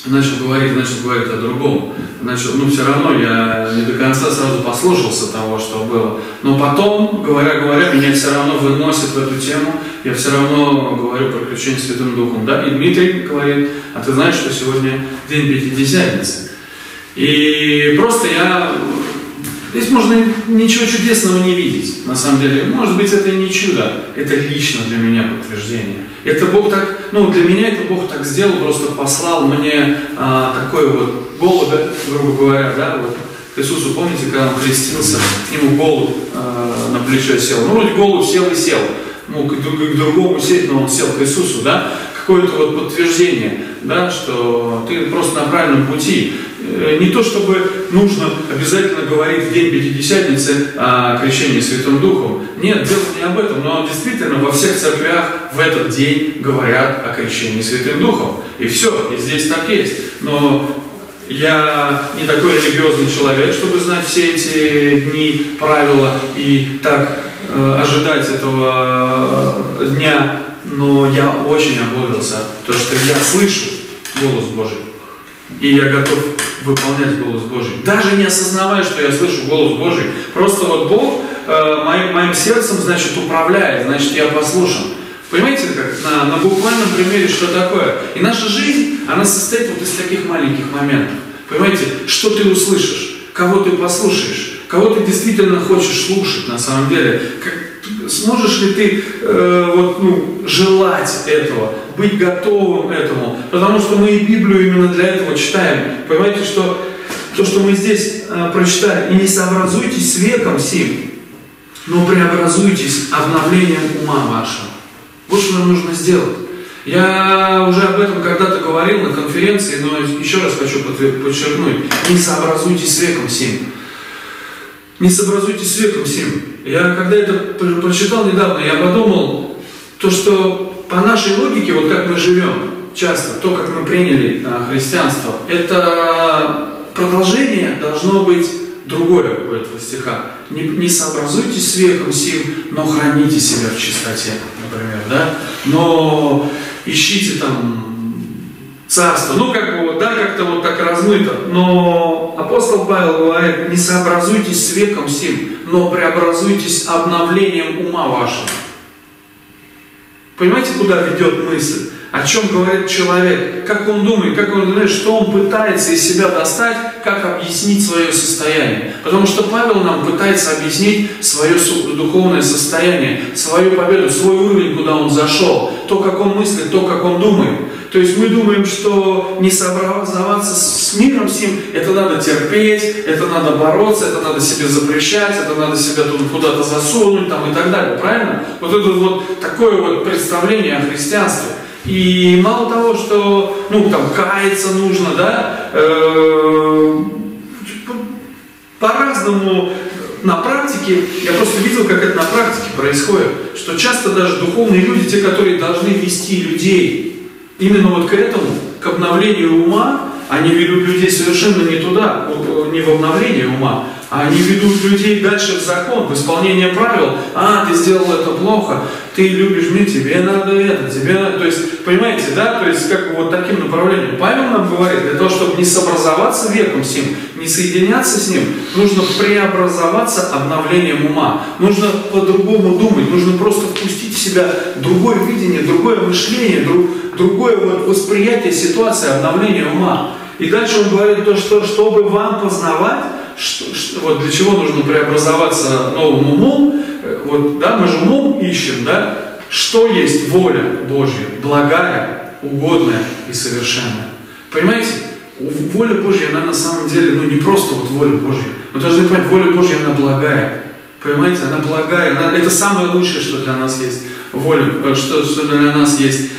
Ты начал говорить, начал говорить о другом. Начал, ну, все равно я не до конца сразу послушался того, что было. Но потом, говоря-говоря, меня все равно выносит в эту тему. Я все равно говорю про крещение Святым Духом. Да? И Дмитрий говорит, а ты знаешь, что сегодня день Пятидесятницы. И просто я... Здесь можно ничего чудесного не видеть, на самом деле. Может быть, это не чудо, это лично для меня подтверждение. Это Бог так, ну, для меня это Бог так сделал, просто послал мне а, такой вот голубя, грубо говоря, да, вот к Иисусу, помните, когда он крестился, к нему голубь а, на плечо сел. Ну, вроде голубь сел и сел, ну, к, к другому сеть, но он сел к Иисусу, да, какое-то вот подтверждение, да, что ты просто на правильном пути. Не то, чтобы нужно обязательно говорить в день Пятидесятницы о крещении Святым Духом. Нет, дело не об этом, но действительно во всех церквях в этот день говорят о крещении Святым Духом. И все, и здесь так есть. Но я не такой религиозный человек, чтобы знать все эти дни, правила и так э, ожидать этого дня. Но я очень ободрился, потому что я слышу голос Божий. И я готов выполнять голос Божий. Даже не осознавая, что я слышу голос Божий. Просто вот Бог э, моим, моим сердцем, значит, управляет, значит, я послушан. Понимаете, как на, на буквальном примере, что такое? И наша жизнь, она состоит вот из таких маленьких моментов. Понимаете, что ты услышишь, кого ты послушаешь, кого ты действительно хочешь слушать на самом деле. Как, сможешь ли ты э, вот, ну, желать этого? Быть готовым этому, потому что мы и Библию именно для этого читаем. Понимаете, что то, что мы здесь э, прочитали, и не сообразуйтесь с веком сим, но преобразуйтесь обновлением ума вашего. Вот что нам нужно сделать. Я уже об этом когда-то говорил на конференции, но еще раз хочу подчеркнуть. Не сообразуйтесь с веком сим. Не сообразуйтесь с веком сим. Я когда это прочитал недавно, я подумал, то, что по нашей логике, вот как мы живем часто, то, как мы приняли а, христианство, это продолжение должно быть другое у этого стиха. Не, не сообразуйтесь с веком сим, но храните себя в чистоте, например, да? Но ищите там царство. Ну, как бы, да, как-то вот так размыто. Но апостол Павел говорит, не сообразуйтесь с веком сим, но преобразуйтесь обновлением ума вашего. Понимаете, куда ведет мысль? О чем говорит человек? Как он думает? Как он думает, что он пытается из себя достать? Как объяснить свое состояние? Потому что Павел нам пытается объяснить свое духовное состояние, свою победу, свой уровень, куда он зашел, то, как он мыслит, то, как он думает. То есть мы думаем, что не сообразоваться с миром сим, это надо терпеть, это надо бороться, это надо себе запрещать, это надо себя куда-то засунуть там, и так далее, правильно? Вот это вот такое вот представление о христианстве. И мало того, что ну, там, каяться нужно, да, э, по-разному на практике, я просто видел, как это на практике происходит, что часто даже духовные люди, те, которые должны вести людей, именно вот к этому, к обновлению ума, они ведут людей совершенно не туда, не в обновление ума, а они ведут людей дальше в закон, в исполнение правил. А, ты сделал это плохо, ты любишь мир, тебе надо это, тебе надо... То есть, понимаете, да, то есть как вот таким направлением. Павел нам говорит, для того, чтобы не сообразоваться веком с ним, не соединяться с ним, нужно преобразоваться обновлением ума. Нужно по-другому думать, нужно просто впустить в себя другое видение, другое мышление, друг... другое вот восприятие ситуации, обновление ума. И дальше он говорит то, что чтобы вам познавать, что, что, вот для чего нужно преобразоваться новым умом, вот, да, мы же умом ищем, да, что есть воля Божья, благая, угодная и совершенная. Понимаете, воля Божья, она на самом деле, ну не просто вот воля Божья, мы должны понимать, воля Божья, она благая. Понимаете, она благая, она, это самое лучшее, что для нас есть воля, что, что для нас есть.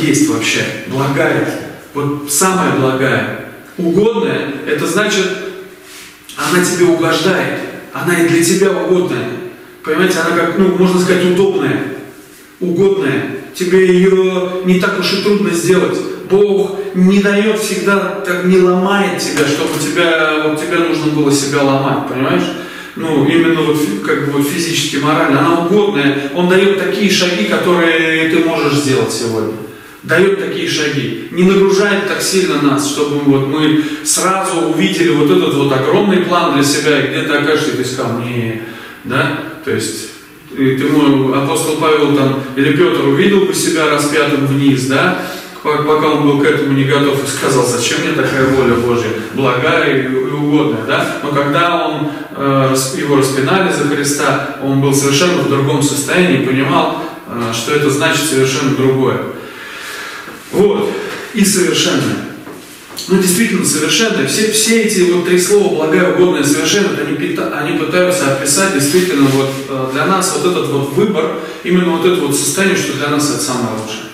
Есть вообще, благая, вот самая благая, угодная, это значит, она тебе угождает, она и для тебя угодная, понимаете, она как, ну, можно сказать, удобная, угодная, тебе ее не так уж и трудно сделать, Бог не дает всегда, так не ломает тебя, чтобы тебя, вот тебе нужно было себя ломать, понимаешь? Ну, именно вот, как бы, вот физически, морально, она угодная, он дает такие шаги, которые ты можешь сделать сегодня. дает такие шаги, не нагружает так сильно нас, чтобы вот мы сразу увидели вот этот вот огромный план для себя, и где-то окажешься, и ты сказал, не, да, то есть, ты мой апостол Павел там, или Петр увидел бы себя распятым вниз, да, пока он был к этому не готов, и сказал, зачем мне такая воля Божья, благая и угодная, да, но когда он, его распинали за Христа, он был совершенно в другом состоянии, понимал, что это значит совершенно другое. Вот, и совершенное. Ну, действительно, совершенное. Все, все эти вот три слова, благая, угодное, совершенное, они, они пытаются описать действительно вот для нас вот этот вот выбор, именно вот это вот состояние, что для нас это самое лучшее.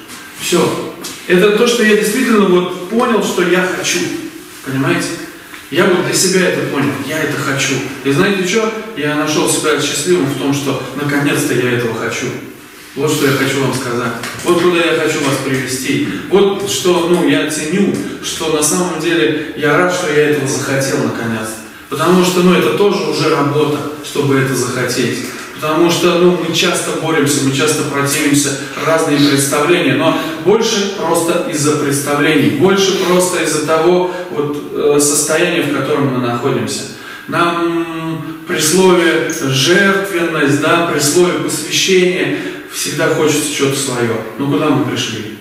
Все. Это то, что я действительно вот понял, что я хочу. Понимаете? Я вот для себя это понял. Я это хочу. И знаете что? Я нашел себя счастливым в том, что наконец-то я этого хочу. Вот что я хочу вам сказать. Вот куда я хочу вас привести. Вот что, ну, я ценю, что на самом деле я рад, что я этого захотел наконец-то. Потому что, ну, это тоже уже работа, чтобы это захотеть. Потому что, ну, мы часто боремся, мы часто противимся разные представления, но больше просто из-за представлений, больше просто из-за того вот состояния, в котором мы находимся. Нам при слове жертвенность, да, при слове посвящение всегда хочется что-то свое. Ну куда мы пришли?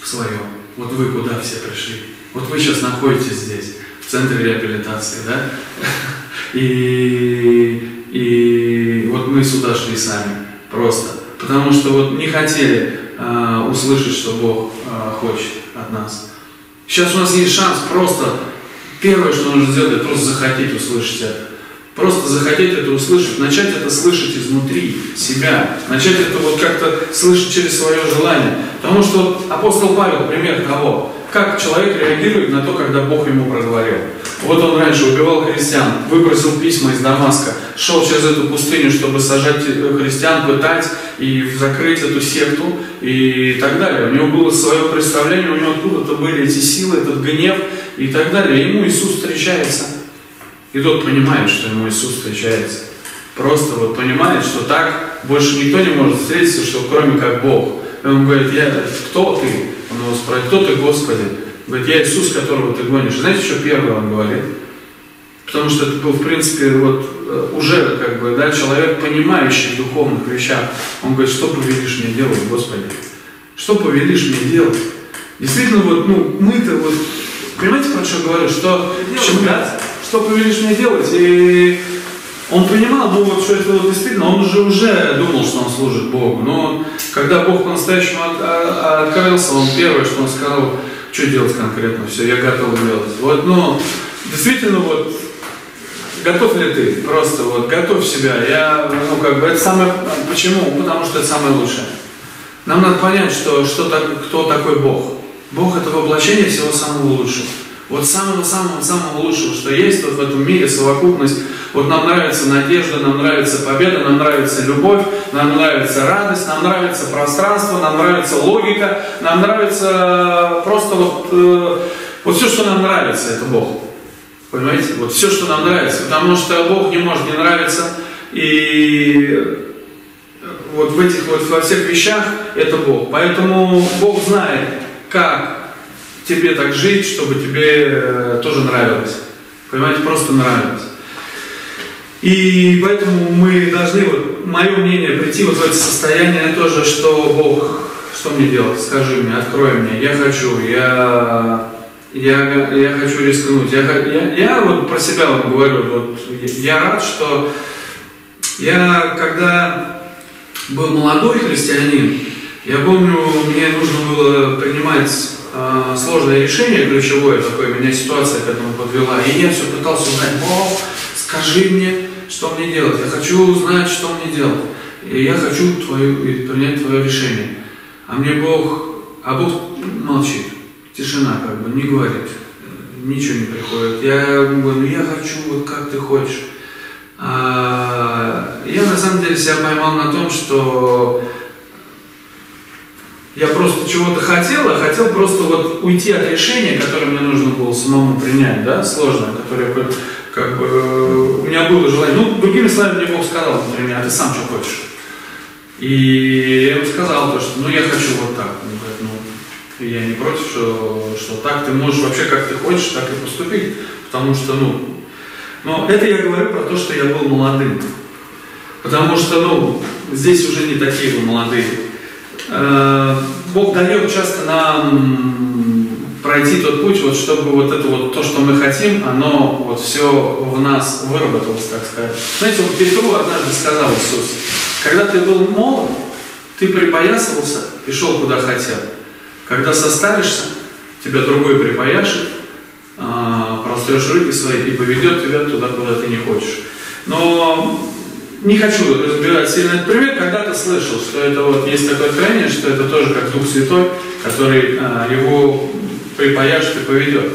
В свое. Вот вы куда все пришли? Вот вы сейчас находитесь здесь, в центре реабилитации, да? И, и вот мы сюда шли сами, просто. Потому что вот не хотели э, услышать, что Бог э, хочет от нас. Сейчас у нас есть шанс просто, первое, что нужно сделать, это просто захотеть услышать это. Просто захотеть это услышать, начать это слышать изнутри себя, начать это вот как-то слышать через свое желание. Потому что апостол Павел, пример того, как человек реагирует на то, когда Бог ему проговорил. Вот он раньше убивал христиан, выбросил письма из Дамаска, шел через эту пустыню, чтобы сажать христиан, пытать и закрыть эту секту и так далее. У него было свое представление, у него откуда-то были эти силы, этот гнев и так далее. Ему Иисус встречается. И тот понимает, что ему Иисус встречается. Просто вот понимает, что так больше никто не может встретиться, что кроме как Бог. И он говорит, я, кто ты? Он его спрашивает, кто ты, Господи? Говорит, я Иисус, которого ты гонишь. И знаете, что первое он говорит? Потому что это был, в принципе, вот уже как бы, да, человек, понимающий в духовных вещах. Он говорит, что повелишь мне делать, Господи? Что повелишь мне делать? Действительно, вот, ну, мы-то вот, понимаете, про что говорю? Что, почему, да? Что повелишь мне делать? И он понимал, ну вот, что это вот действительно, он уже уже думал, что он служит Богу. Но когда Бог по-настоящему от, от, открылся, он первое, что он сказал, что делать конкретно, все, я готов делать. Вот, ну, действительно, вот, готов ли ты? Просто вот, готовь себя. Я, ну, как бы, это самое, почему? Потому что это самое лучшее. Нам надо понять, что, что так, кто такой Бог. Бог – это воплощение всего самого лучшего. Вот самого-самого-самого лучшего, что есть вот в этом мире, совокупность. Вот нам нравится надежда, нам нравится победа, нам нравится любовь, нам нравится радость, нам нравится пространство, нам нравится логика, нам нравится просто вот, э, вот все, что нам нравится, это Бог. Понимаете? Вот все, что нам нравится. Потому что Бог не может не нравиться. И вот в этих вот, во всех вещах это Бог. Поэтому Бог знает, как тебе так жить, чтобы тебе тоже нравилось. Понимаете, просто нравилось. И поэтому мы должны, вот, мое мнение, прийти вот в это состояние тоже, что Бог, что мне делать, скажи мне, открой мне, я хочу, я, я, я хочу рискнуть. Я, я, я вот про себя вам говорю, вот, я рад, что я, когда был молодой христианин, я помню, мне нужно было принимать сложное решение, ключевое такое, меня ситуация к этому подвела. И я все пытался узнать, Бог, скажи мне, что мне делать. Я хочу узнать, что мне делать. И я хочу твою, принять твое решение. А мне Бог, а Бог молчит. Тишина, как бы, не говорит. Ничего не приходит. Я говорю, ну я хочу, вот как ты хочешь. А я на самом деле себя поймал на том, что я просто чего-то хотел, а хотел просто вот уйти от решения, которое мне нужно было самому принять, да, сложное, которое как бы у меня было желание. Ну, другими словами, мне Бог сказал, например, а ты сам что хочешь? И я ему сказал, то, что ну я хочу вот так. Он говорит, ну я не против, что, что так. Ты можешь вообще как ты хочешь, так и поступить. Потому что, ну, но это я говорю про то, что я был молодым. Потому что, ну, здесь уже не такие вы молодые. Бог дает часто нам пройти тот путь, вот, чтобы вот это вот то, что мы хотим, оно вот все в нас выработалось, так сказать. Знаете, вот Петру однажды сказал Иисус, когда ты был молод, ты припоясывался и шел куда хотел. Когда состаришься, тебя другой припояшет, прострешь руки свои и поведет тебя туда, куда ты не хочешь. Но не хочу разбирать сильно этот пример, когда-то слышал, что это вот есть такое крайнее, что это тоже как Дух Святой, который а, его припаяшет и поведет.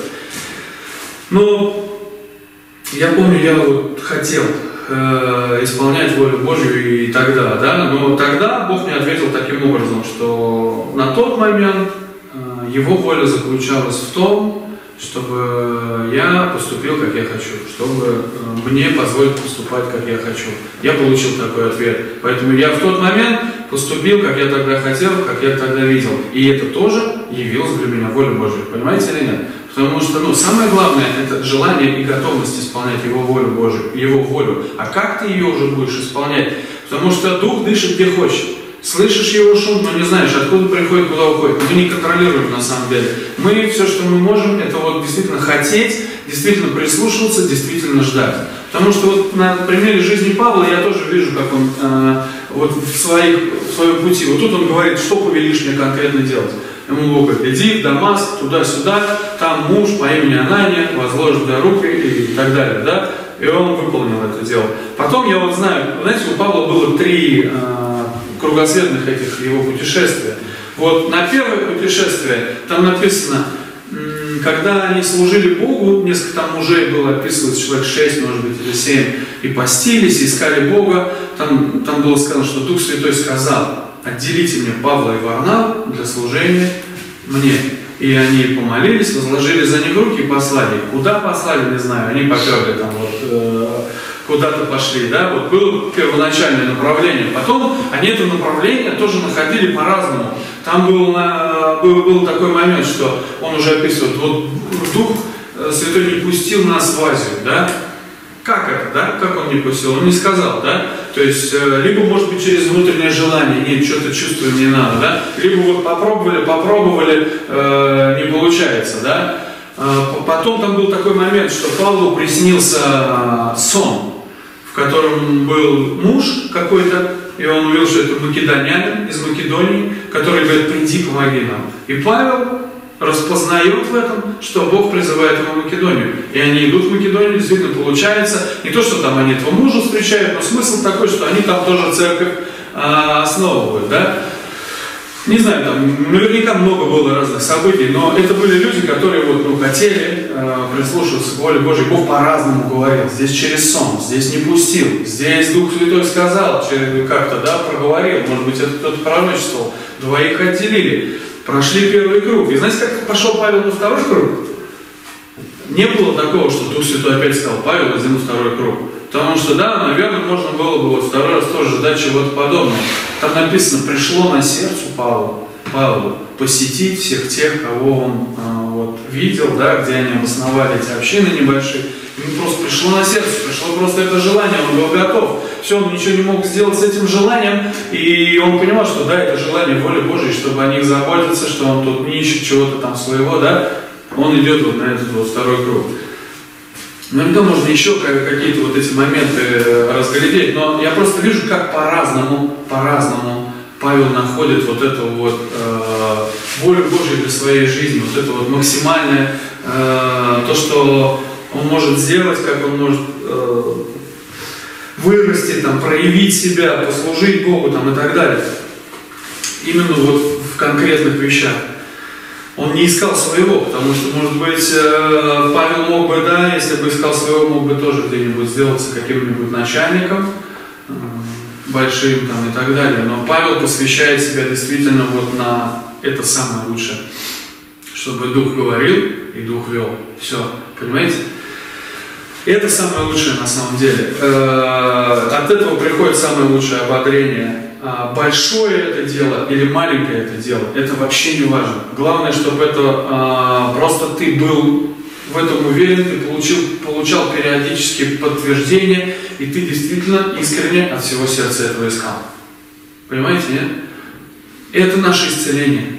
Но я помню, я вот хотел э, исполнять волю Божью и тогда, да, но тогда Бог мне ответил таким образом, что на тот момент э, его воля заключалась в том, чтобы я поступил, как я хочу, чтобы мне позволить поступать, как я хочу. Я получил такой ответ. Поэтому я в тот момент поступил, как я тогда хотел, как я тогда видел. И это тоже явилось для меня волей Божьей. Понимаете или нет? Потому что, ну, самое главное – это желание и готовность исполнять Его волю Божью, Его волю. А как ты ее уже будешь исполнять? Потому что Дух дышит где хочет. Слышишь его шум, но не знаешь, откуда приходит, куда уходит. Мы не контролируем на самом деле. Мы все, что мы можем, это вот действительно хотеть, действительно прислушиваться, действительно ждать. Потому что вот на примере жизни Павла я тоже вижу, как он э, вот в, своих, в своем пути. Вот тут он говорит, что повелишь мне конкретно делать. Ему Бог говорит, иди в Дамаск, туда-сюда, там муж по имени Анания, возложит до руки и так далее. Да? И он выполнил это дело. Потом я вот знаю, знаете, у Павла было три... Э, кругосветных этих его путешествий. Вот на первое путешествие там написано, когда они служили Богу, несколько там мужей было описывается, человек шесть, может быть, или семь, и постились, и искали Бога, там, там было сказано, что Дух Святой сказал, отделите мне Павла и Варнаву для служения мне. И они помолились, возложили за них руки и послали. Куда послали, не знаю, они поперли там вот... Э куда-то пошли, да, вот было первоначальное направление, потом они это направление тоже находили по-разному. Там был, на, был, был такой момент, что он уже описывает, вот Дух Святой не пустил нас в Азию, да, как это, да, как он не пустил, он не сказал, да, то есть, либо может быть через внутреннее желание, нет, что-то чувствую, не надо, да, либо вот попробовали, попробовали, э, не получается, да. Потом там был такой момент, что Павлу приснился сон, в котором был муж какой-то, и он увидел, что это македонянин из Македонии, который говорит, приди, помоги нам. И Павел распознает в этом, что Бог призывает его в Македонию. И они идут в Македонию, действительно получается, не то, что там они этого мужа встречают, но смысл такой, что они там тоже церковь а, основывают, да? Не знаю, там наверняка много было разных событий, но это были люди, которые вот, ну, хотели э, прислушиваться к воле Божьей. Бог по-разному говорил. Здесь через сон, здесь не пустил, здесь Дух Святой сказал, как-то, да, проговорил, может быть, это кто-то пророчествовал. Двоих отделили, прошли первый круг. И знаете, как пошел Павел на второй круг? Не было такого, что Дух Святой опять сказал, Павел, возьми второй круг. Потому что, да, наверное, можно было бы вот второй раз тоже ждать чего-то подобного. Там написано, пришло на сердце Павлу, Павлу посетить всех тех, кого он а, вот, видел, да, где они обосновали эти общины небольшие. Ему просто пришло на сердце, пришло просто это желание, он был готов. Все, он ничего не мог сделать с этим желанием, и он понимал, что да, это желание воли Божьей, чтобы о них заботиться, что он тут не ищет чего-то там своего, да, он идет вот на этот вот второй круг. Иногда можно еще какие-то вот эти моменты разглядеть, но я просто вижу, как по-разному, по-разному Павел находит вот эту вот э, волю Божью для своей жизни, вот это вот максимальное, э, то, что он может сделать, как он может э, вырасти, там, проявить себя, послужить Богу там, и так далее. Именно вот в конкретных вещах. Он не искал своего, потому что, может быть, Павел мог бы, да, если бы искал своего, мог бы тоже где-нибудь сделаться каким-нибудь начальником большим там, и так далее. Но Павел посвящает себя действительно вот на это самое лучшее, чтобы Дух говорил и Дух вел. Все, понимаете? И это самое лучшее на самом деле. От этого приходит самое лучшее ободрение. Большое это дело или маленькое это дело, это вообще не важно. Главное, чтобы это просто ты был в этом уверен, ты получил, получал периодически подтверждение, и ты действительно искренне от всего сердца этого искал. Понимаете, нет? Это наше исцеление.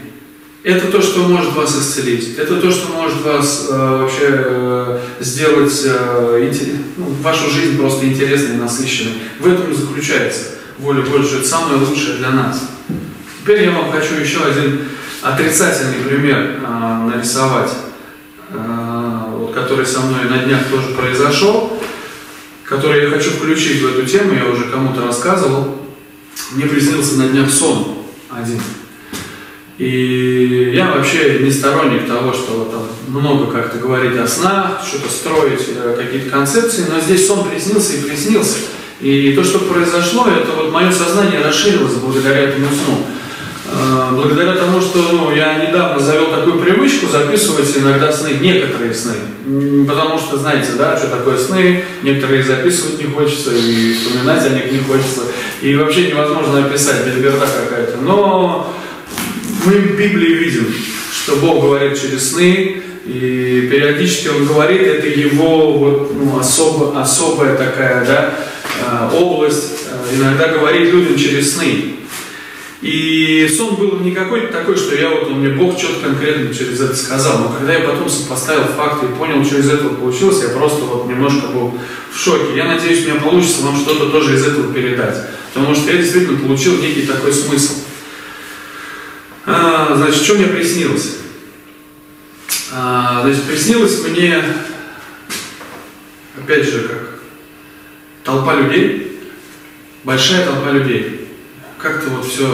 Это то, что может вас исцелить. Это то, что может вас э, вообще э, сделать э, интерес, ну, вашу жизнь просто интересной и насыщенной. В этом и заключается воля Божья. Это самое лучшее для нас. Теперь я вам хочу еще один отрицательный пример э, нарисовать, э, который со мной на днях тоже произошел, который я хочу включить в эту тему. Я уже кому-то рассказывал. Мне приснился на днях сон один. И я вообще не сторонник того, что там много как-то говорить о снах, что-то строить, какие-то концепции, но здесь сон приснился и приснился. И то, что произошло, это вот мое сознание расширилось благодаря этому сну. Благодаря тому, что ну, я недавно завел такую привычку записывать иногда сны, некоторые сны. Потому что, знаете, да, что такое сны, некоторые записывать не хочется, и вспоминать о них не хочется. И вообще невозможно описать, бельберда какая-то. Но мы в Библии видим, что Бог говорит через сны, и периодически Он говорит, это Его вот, ну, особо, особая такая, да, область, иногда говорит людям через сны. И сон был не какой-то такой, что я вот, ну, мне Бог что-то конкретно через это сказал, но когда я потом сопоставил факты и понял, что из этого получилось, я просто вот немножко был в шоке. Я надеюсь, у меня получится вам что-то тоже из этого передать, потому что я действительно получил некий такой смысл. Значит, что мне приснилось? Значит, приснилось мне, опять же, как толпа людей, большая толпа людей. Как-то вот все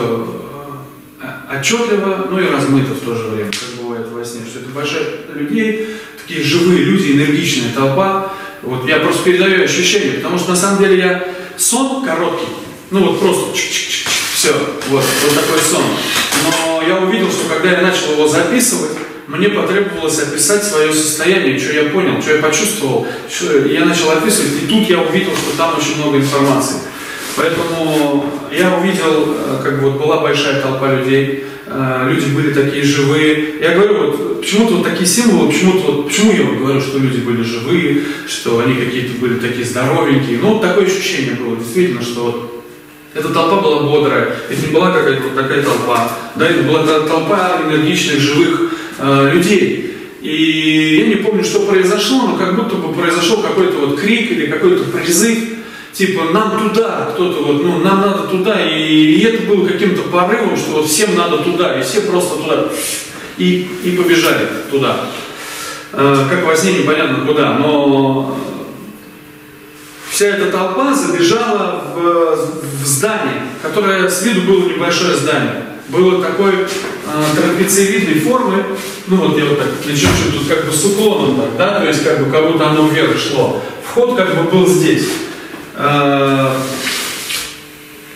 отчетливо, но и размыто в то же время, как бывает во сне, что это большая людей, такие живые люди, энергичная толпа. Вот я просто передаю ощущения, потому что на самом деле я сон короткий, ну вот просто чик-чик-чик, все, вот, вот такой сон. Но я увидел, что когда я начал его записывать, мне потребовалось описать свое состояние, что я понял, что я почувствовал, что я начал описывать, и тут я увидел, что там очень много информации. Поэтому я увидел, как бы вот была большая толпа людей, люди были такие живые. Я говорю, вот почему-то вот такие символы, почему-то вот, почему я вам говорю, что люди были живые, что они какие-то были такие здоровенькие. Ну, вот такое ощущение было, действительно, что вот эта толпа была бодрая, это не была какая-то вот такая толпа, да, это была толпа энергичных, живых э, людей. И я не помню, что произошло, но как будто бы произошел какой-то вот крик или какой-то призыв, типа «нам туда», кто-то вот, ну, «нам надо туда», и, и это было каким-то порывом, что вот всем надо туда, и все просто туда, и, и побежали туда. Э, как во сне, непонятно куда, но вся эта толпа забежала в, в здание, которое с виду было небольшое здание. Было такой э, трапециевидной формы, ну вот я вот так начал, что тут как бы с уклоном, так, да, то есть как бы как будто оно вверх шло. Вход как бы был здесь. Э,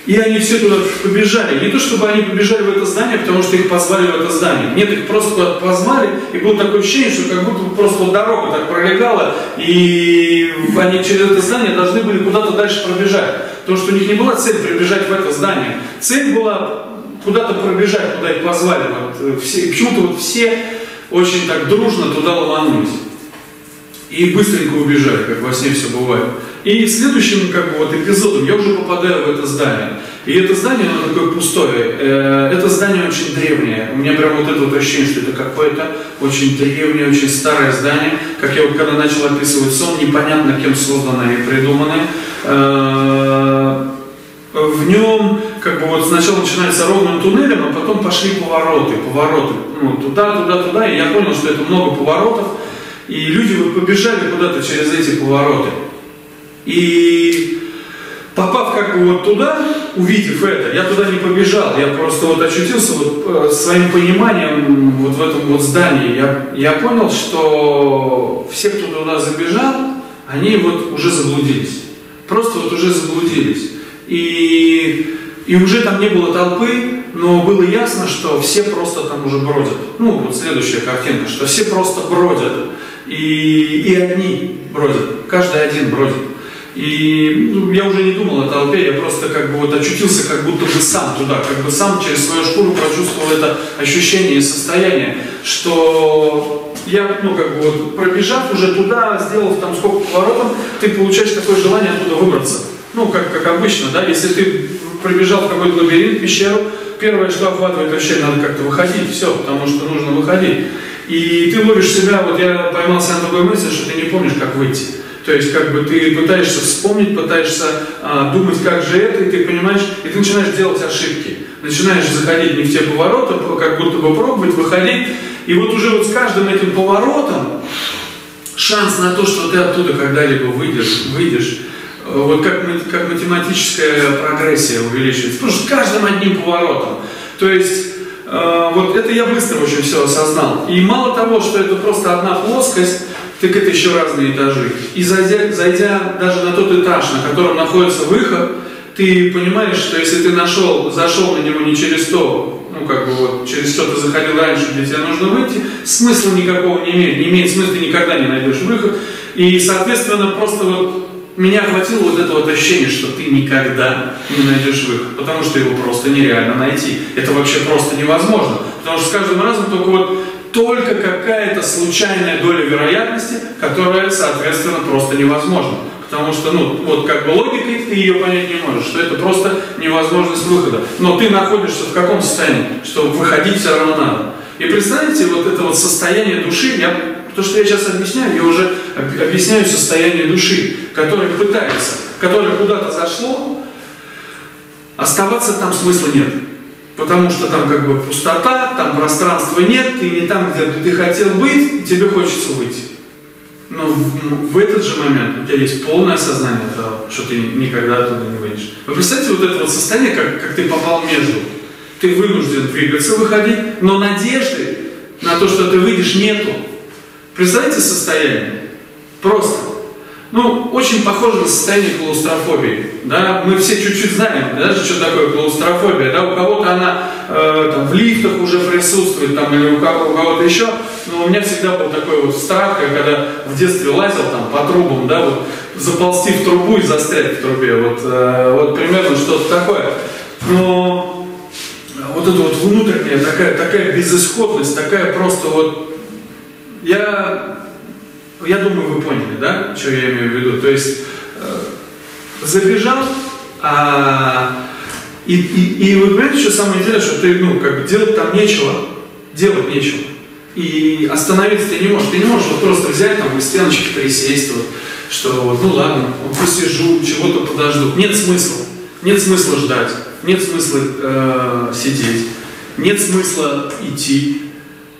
и они все туда побежали. Не то чтобы они побежали в это здание, потому что их позвали в это здание. Нет, их просто позвали, и было такое ощущение, что как будто просто дорога так пролегала, и они через это здание должны были куда-то дальше пробежать. Потому что у них не была цель прибежать в это здание. Цель была куда-то пробежать, куда их позвали. Вот все, почему-то вот все очень так дружно туда ломанулись. И быстренько убежали, как во сне все бывает. И следующим как бы, вот, эпизодом я уже попадаю в это здание. И это здание, оно такое пустое. Это здание очень древнее. У меня прям вот это вот ощущение, что это какое-то очень древнее, очень старое здание. Как я вот когда начал описывать сон, непонятно кем созданное и придуманное. В нем как бы вот сначала начинается ровным туннелем, а потом пошли повороты, повороты. Ну, туда, туда, туда. И я понял, что это много поворотов. И люди вот побежали куда-то через эти повороты. И попав как бы вот туда, увидев это, я туда не побежал, я просто вот очутился вот своим пониманием вот в этом вот здании. Я, я понял, что все, кто туда забежал, они вот уже заблудились. Просто вот уже заблудились. И, и уже там не было толпы, но было ясно, что все просто там уже бродят. Ну, вот следующая картинка, что все просто бродят. И, и они бродят, каждый один бродит. И ну, я уже не думал о толпе, я просто как бы вот очутился как будто бы сам туда, как бы сам через свою шкуру прочувствовал это ощущение и состояние, что я, ну как бы вот пробежав уже туда, сделав там сколько поворотов, ты получаешь такое желание оттуда выбраться. Ну как, как обычно, да, если ты пробежал в какой-то лабиринт, пещеру, первое, что охватывает вообще, надо как-то выходить, все, потому что нужно выходить. И ты ловишь себя, вот я поймался на такой мысли, что ты не помнишь, как выйти. То есть, как бы ты пытаешься вспомнить, пытаешься а, думать, как же это, и ты понимаешь, и ты начинаешь делать ошибки. Начинаешь заходить не в те повороты, как будто бы пробовать, выходить. И вот уже вот с каждым этим поворотом шанс на то, что ты оттуда когда-либо выйдешь, выйдешь, вот как, как математическая прогрессия увеличивается. Потому что с каждым одним поворотом. То есть, э, вот это я быстро очень все осознал. И мало того, что это просто одна плоскость, так это еще разные этажи. И зайдя, зайдя даже на тот этаж, на котором находится выход, ты понимаешь, что если ты нашел, зашел на него не через то, ну как бы вот, через что ты заходил раньше, где тебе нужно выйти, смысла никакого не имеет, не имеет смысла, никогда не найдешь выход. И, соответственно, просто вот меня охватило вот это вот ощущение, что ты никогда не найдешь выход, потому что его просто нереально найти. Это вообще просто невозможно, потому что с каждым разом только вот только какая-то случайная доля вероятности, которая, соответственно, просто невозможна. Потому что, ну, вот как бы логикой ты ее понять не можешь, что это просто невозможность выхода. Но ты находишься в каком состоянии, что выходить все равно надо. И представьте, вот это вот состояние души, я, то, что я сейчас объясняю, я уже объясняю состояние души, которое пытается, которое куда-то зашло, оставаться там смысла нет. Потому что там как бы пустота, там пространства нет, ты не там, где ты хотел быть, тебе хочется выйти. Но в, в этот же момент у тебя есть полное осознание того, что ты никогда оттуда не выйдешь. Вы представьте вот это вот состояние, как, как ты попал между. Ты вынужден двигаться, выходить, но надежды на то, что ты выйдешь, нету. Представьте состояние? Просто. Ну, очень похоже на состояние клаустрофобии, да, мы все чуть-чуть знаем, даже что такое клаустрофобия, да, у кого-то она э, там, в лифтах уже присутствует, там, или у кого-то, у кого-то еще, но у меня всегда был такой вот страх, когда в детстве лазил там по трубам, да, вот, заползти в трубу и застрять в трубе, вот, э, вот примерно что-то такое, но вот это вот внутренняя такая, такая безысходность, такая просто вот, я... Я думаю, вы поняли, да, что я имею в виду. То есть э, забежал, а, и, и, и вы понимаете, что самое интересное, что ты, ну, как бы делать там нечего, делать нечего. И остановиться ты не можешь. Ты не можешь вот просто взять там в стеночке присесть, вот, что вот, ну ладно, посижу, чего-то подожду. Нет смысла. Нет смысла ждать, нет смысла э, сидеть, нет смысла идти.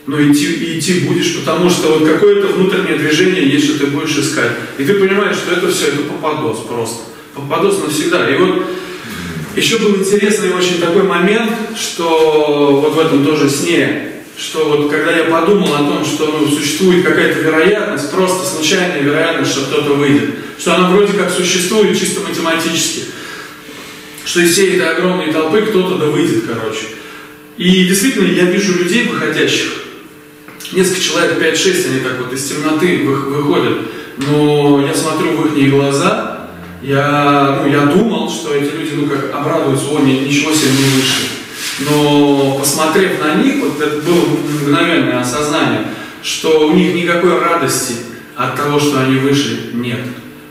Но идти, идти будешь, потому что вот какое-то внутреннее движение есть, что ты будешь искать. И ты понимаешь, что это все, это попадос просто. Попадос навсегда. И вот еще был интересный очень такой момент, что вот в этом тоже сне, что вот когда я подумал о том, что ну, существует какая-то вероятность, просто случайная вероятность, что кто-то выйдет, что она вроде как существует чисто математически, что из всей этой огромной толпы кто-то да выйдет, короче. И действительно я вижу людей выходящих. Несколько человек, пять-шесть, они так вот из темноты выходят, но я смотрю в их глаза, я, ну, я думал, что эти люди, ну, как обрадуются, о, ничего себе не вышли. Но посмотрев на них, вот это было мгновенное осознание, что у них никакой радости от того, что они вышли, нет.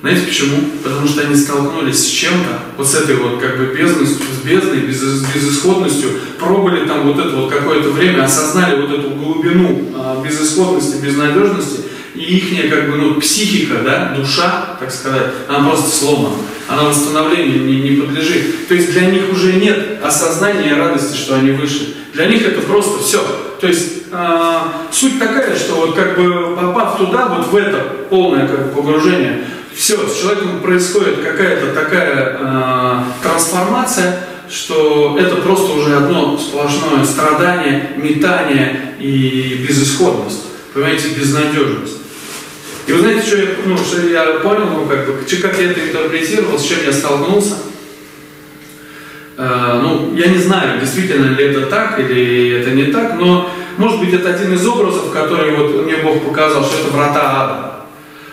Знаете почему? Потому что они столкнулись с чем-то, вот с этой вот как бы бездностью, с бездной, без, безысходностью, пробовали там вот это вот какое-то время, осознали вот эту глубину а, безысходности, безнадежности, и их как бы, ну, психика, да, душа, так сказать, она просто сломана, она восстановлению не, не подлежит. То есть для них уже нет осознания радости, что они вышли. Для них это просто все. То есть э, суть такая, что вот как бы попав туда, вот в это полное как бы, погружение, все, с человеком происходит какая-то такая э, трансформация, что это просто уже одно сплошное страдание, метание и безысходность, понимаете, безнадежность. И вы знаете, что я, ну, что я понял, ну, как, как я это интерпретировал, с чем я столкнулся? Э, ну, я не знаю, действительно ли это так или это не так, но Может быть, это один из образов, который вот мне Бог показал, что это врата ада.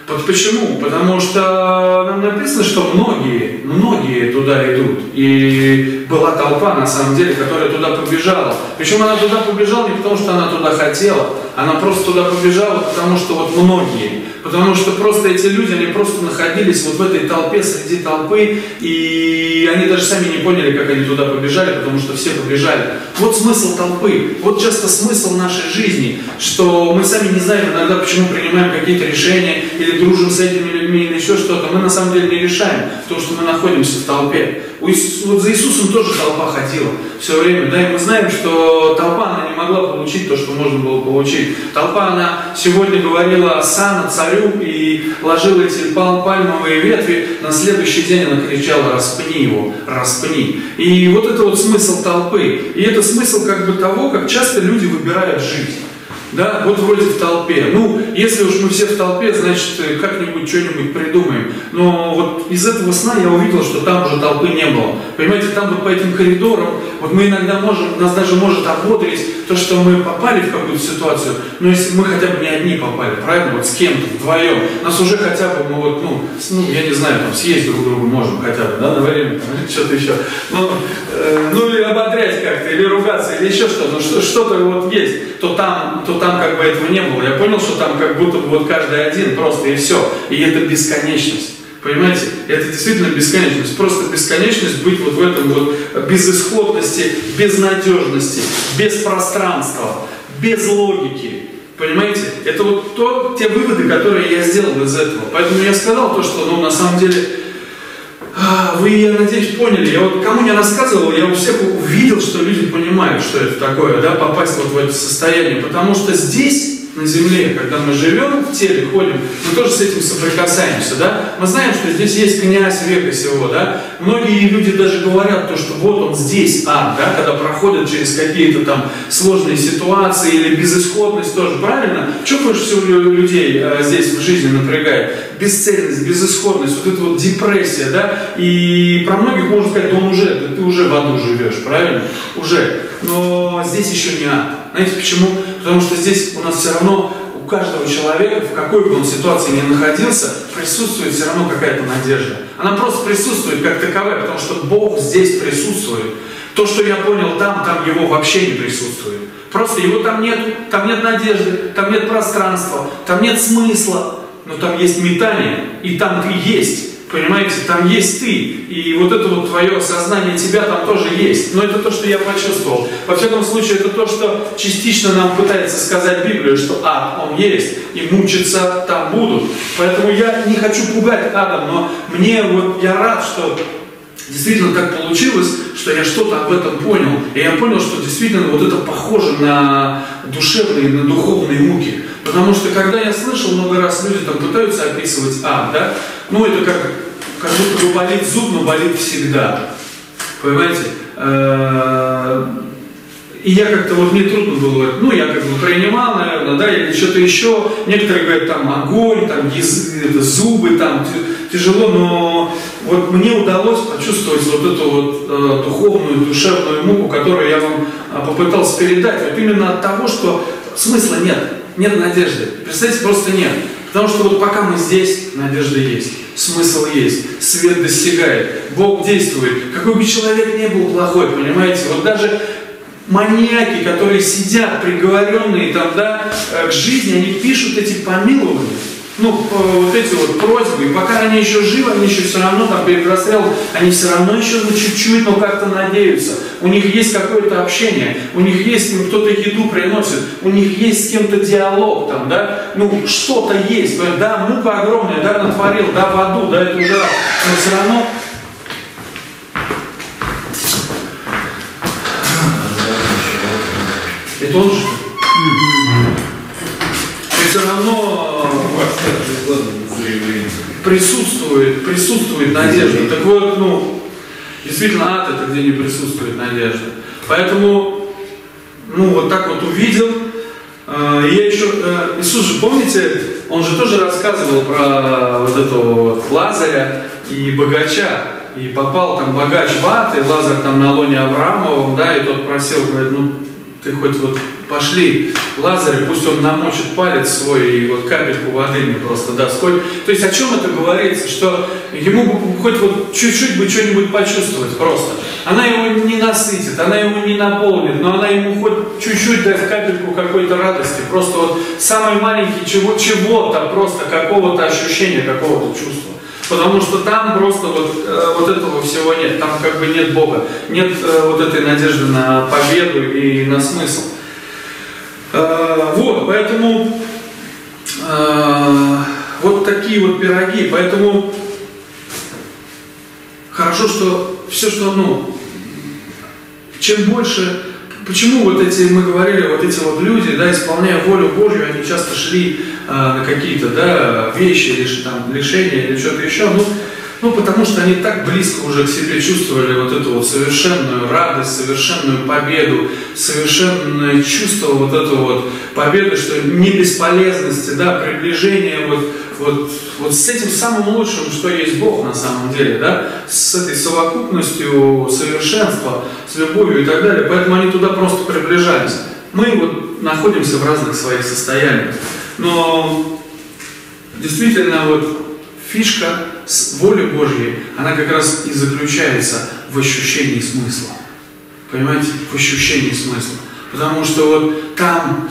Вот почему? Потому что нам написано, что многие, многие туда идут. И была толпа, на самом деле, которая туда побежала. Причем она туда побежала не потому, что она туда хотела. Она просто туда побежала, потому что вот многие. Потому что просто эти люди, они просто находились вот в этой толпе, среди толпы. И они даже сами не поняли, как они туда побежали, потому что все побежали. Вот смысл толпы. Вот часто смысл нашей жизни, что мы сами не знаем иногда, почему принимаем какие-то решения, или дружим с этими людьми, или еще что-то, мы на самом деле не решаем, потому что мы находимся в толпе. У Иисуса, вот за Иисусом тоже толпа ходила все время, да, и мы знаем, что толпа, она не могла получить то, что можно было получить. Толпа, она сегодня говорила «Осанна царю» и ложила эти пальмовые ветви, на следующий день она кричала «Распни его, распни». И вот это вот смысл толпы, и это смысл как бы того, как часто люди выбирают жить. Да, вот вроде в толпе. Ну, если уж мы все в толпе, значит, как-нибудь что-нибудь придумаем. Но вот из этого сна я увидел, что там уже толпы не было. Понимаете, там вот по этим коридорам, вот мы иногда можем, нас даже может ободрить то, что мы попали в какую-то ситуацию, но если мы хотя бы не одни попали, правильно, вот с кем-то, вдвоем, нас уже хотя бы, мы вот, ну, ну я не знаю, там, съесть друг друга можем хотя бы, да, на время, что-то еще. Ну, э, ну, или ободрять как-то, или ругаться, или еще что-то, ну, что-то вот есть, то там, то там как бы этого не было. Я понял, что там как будто бы вот каждый один просто и все. И это бесконечность. Понимаете? Это действительно бесконечность. Просто бесконечность быть вот в этом вот безысходности, безнадежности, без пространства, без логики. Понимаете? Это вот то, те выводы, которые я сделал из этого. Поэтому я сказал то, что ну, на самом деле вы, я надеюсь, поняли. Я вот кому не рассказывал, я у всех увидел, что люди понимают, что это такое, да, попасть вот в это состояние. Потому что здесь, на земле, когда мы живем, в теле ходим, мы тоже с этим соприкасаемся, да. Мы знаем, что здесь есть князь века сего, да. Многие люди даже говорят то, что вот он здесь ад, да, когда проходят через какие-то там сложные ситуации или безысходность тоже, правильно? Что больше всего людей здесь в жизни напрягает? Бесцельность, безысходность, вот эта вот депрессия, да, и про многих можно сказать, да он уже, да ты уже в аду живешь, правильно, уже, но здесь еще не ад. Знаете почему? Потому что здесь у нас все равно, у каждого человека, в какой бы он ситуации ни находился, присутствует все равно какая-то надежда. Она просто присутствует как таковая, потому что Бог здесь присутствует. То, что я понял там, там его вообще не присутствует. Просто его там нет, там нет надежды, там нет пространства, там нет смысла. Но там есть метание, и там ты есть, понимаете, там есть ты, и вот это вот твое сознание тебя там тоже есть. Но это то, что я почувствовал. Во всяком случае, это то, что частично нам пытается сказать Библия, что ад, он есть, и мучиться там будут. Поэтому я не хочу пугать адом, но мне вот, я рад, что действительно так получилось, что я что-то об этом понял. И я понял, что действительно вот это похоже на душевные, на духовные муки. Потому что, когда я слышал, много раз люди там пытаются описывать ад, да? Ну, это как, как будто бы болит зуб, но болит всегда. Понимаете? И я как-то, вот мне трудно было говорить, ну, я как бы принимал, наверное, да, или что-то еще. Некоторые говорят, там, огонь, там, язык, зубы, там, тяжело, но вот мне удалось почувствовать вот эту вот э, духовную, душевную муку, которую я вам попытался передать. Вот именно от того, что смысла нет. Нет надежды. Представьте, просто нет. Потому что вот пока мы здесь, надежда есть, смысл есть, свет достигает, Бог действует. Какой бы человек ни был плохой, понимаете, вот даже маньяки, которые сидят, приговоренные там, да, к жизни, они пишут эти помилования. Ну, вот эти вот просьбы, и пока они еще живы, они еще все равно там перед расстрелом, они все равно еще на чуть-чуть, но как-то надеются. У них есть какое-то общение, у них есть, им кто-то еду приносит, у них есть с кем-то диалог там, да, ну, что-то есть, да, мука огромная, да, натворил, да, в аду, да, это уже, но все равно... Это он же? И все равно... Присутствует, присутствует надежда. Так вот, ну, действительно, ад — это где не присутствует надежда. Поэтому, ну, вот так вот увидел. Я еще, Иисус же, помните, он же тоже рассказывал про вот этого вот Лазаря и богача. И попал там богач в ад, и Лазарь там на лоне Авраамова, да, и тот просил, говорит, ну, Ты хоть вот пошли Лазарю, пусть он намочит палец свой и вот капельку воды мне просто даст. Хоть... То есть о чем это говорится? Что ему хоть вот чуть-чуть бы что-нибудь почувствовать просто. Она его не насытит, она его не наполнит, но она ему хоть чуть-чуть даст капельку какой-то радости. Просто вот самый маленький чего- чего-то, просто какого-то ощущения, какого-то чувства. Потому что там просто вот, э, вот этого всего нет, там как бы нет Бога, нет э, вот этой надежды на победу и на смысл. Э, вот, поэтому э, вот такие вот пироги, поэтому хорошо, что все, что, ну, чем больше, почему вот эти, мы говорили, вот эти вот люди, да, исполняя волю Божью, они часто шли на какие-то, да, вещи, лишь, там, лишения или что-то еще, ну, ну, потому что они так близко уже к себе чувствовали вот эту вот совершенную радость, совершенную победу, совершенное чувство вот этого вот победы, что не бесполезности, да, приближение вот, вот, вот с этим самым лучшим, что есть Бог на самом деле, да, с этой совокупностью совершенства, с любовью и так далее, поэтому они туда просто приближались. Мы вот находимся в разных своих состояниях. Но действительно вот фишка с воли Божьей, она как раз и заключается в ощущении смысла. Понимаете? В ощущении смысла. Потому что вот там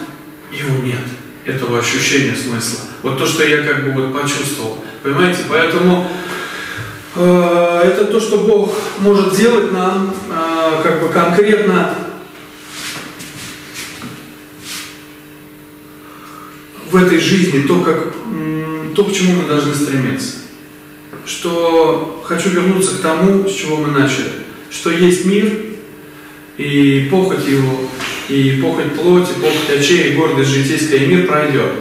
его нет, этого ощущения смысла. Вот то, что я как бы вот почувствовал. Понимаете? Поэтому э, это то, что Бог может делать нам э, как бы конкретно, в этой жизни, то, как, то, к чему мы должны стремиться. Что хочу вернуться к тому, с чего мы начали. Что есть мир, и похоть его, и похоть плоти, похоть очей, и гордость житейская, и мир пройдет.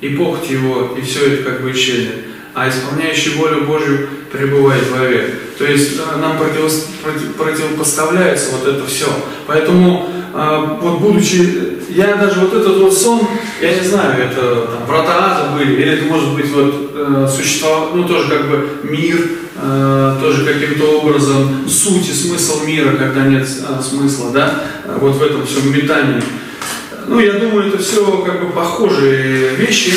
И похоть его, и все это как бы исчезнет. А исполняющий волю Божью пребывает вовек. То есть нам противопоставляется вот это все. Поэтому, вот будучи, я даже вот этот вот сон, я не знаю, это там, врата ада были, или это может быть вот э, существовал, ну тоже как бы мир, э, тоже каким-то образом, суть и смысл мира, когда нет э, смысла, да, вот в этом всем метании. Ну, я думаю, это все как бы похожие вещи.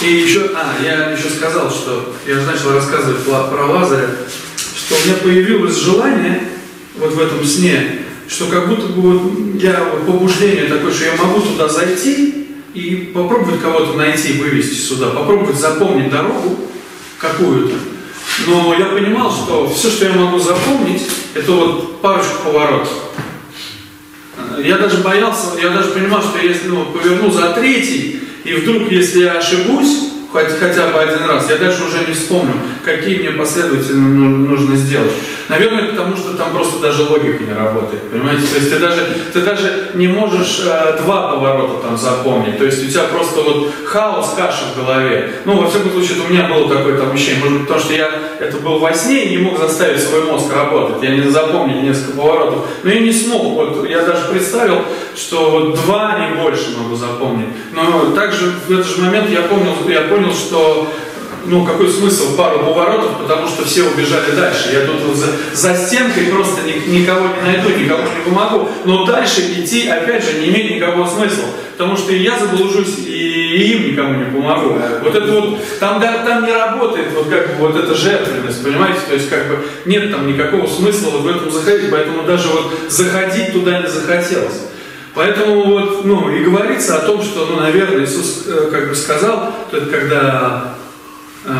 И еще, а, я еще сказал, что я начал рассказывать про Лазаря, что у меня появилось желание вот в этом сне, что как будто бы вот я побуждение такое, что я могу туда зайти и попробовать кого-то найти, вывести сюда, попробовать запомнить дорогу какую-то. Но я понимал, что все, что я могу запомнить, это вот парочку поворотов. Я даже боялся, я даже понимал, что если, ну, поверну за третий, и вдруг, если я ошибусь, хоть, хотя бы один раз, я дальше уже не вспомню, какие мне последовательно нужно сделать. Наверное, потому что там просто даже логика не работает, понимаете? То есть ты даже, ты даже не можешь э, два поворота там запомнить, то есть у тебя просто вот хаос, каша в голове. Ну, во всяком случае, у меня было такое там ощущение, может быть, потому что я это был во сне и не мог заставить свой мозг работать, я не запомнил несколько поворотов, но я не смог, вот я даже представил, что вот два, не больше могу запомнить. Но также в этот же момент я помнил, я понял, что ну какой смысл пару поворотов, потому что все убежали дальше. Я тут вот за, за стенкой просто ни, никого не найду, никому не помогу. Но дальше идти, опять же, не имеет никакого смысла, потому что и я заблужусь, и им никому не помогу. Вот это вот, там, да, там не работает вот как бы вот эта жертвенность, понимаете? То есть как бы нет там никакого смысла вот в этом заходить, поэтому даже вот заходить туда не захотелось. Поэтому вот, ну, и говорится о том, что, ну, наверное, Иисус как бы сказал, когда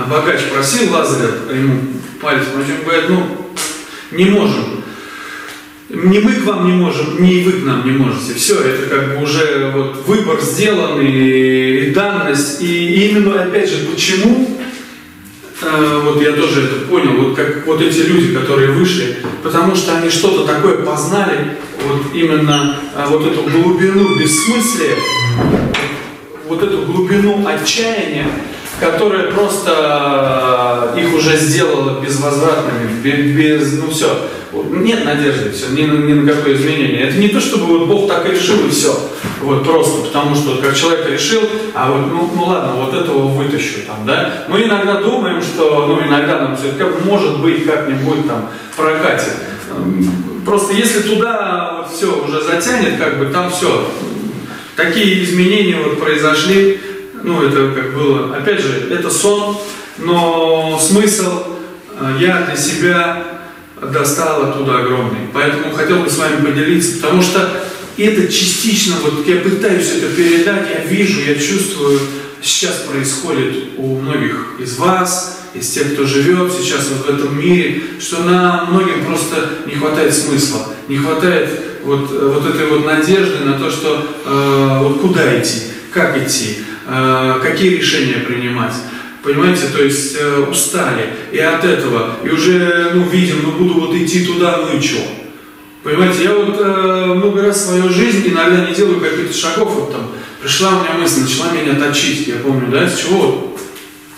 богач просил Лазаря, ему палец, он говорит, ну, не можем, ни мы к вам не можем, ни вы к нам не можете. Все, это как бы уже вот выбор сделан и, и данность. И именно, опять же, почему, э, вот я тоже это понял, вот как вот эти люди, которые вышли, потому что они что-то такое познали, вот именно э, вот эту глубину бессмыслия, вот эту глубину отчаяния, которая просто их уже сделала безвозвратными, без, ну все, нет надежды, все, ни, ни на какое изменение. Это не то, чтобы вот Бог так и решил, и все, вот просто, потому что вот как человек решил, а вот, ну, ну ладно, вот этого вытащу там, да. Мы иногда думаем, что, ну иногда нам все, может быть, как-нибудь там прокатит. Просто если туда вот все уже затянет, как бы там все. Такие изменения вот произошли. Ну, это как было. Опять же, это сон, но смысл я для себя достал оттуда огромный. Поэтому хотел бы с вами поделиться, потому что это частично, вот я пытаюсь это передать, я вижу, я чувствую, сейчас происходит у многих из вас, из тех, кто живет сейчас вот в этом мире, что на многим просто не хватает смысла, не хватает вот, вот этой вот надежды на то, что э, вот куда идти, как идти, э, какие решения принимать. Понимаете, то есть э, устали и от этого, и уже, ну, видим, ну, буду вот идти туда, ну и чё? Понимаете, я вот э, много раз в свою жизнь иногда не делаю каких-то шагов, вот там, пришла у меня мысль, начала меня точить, я помню, да, с чего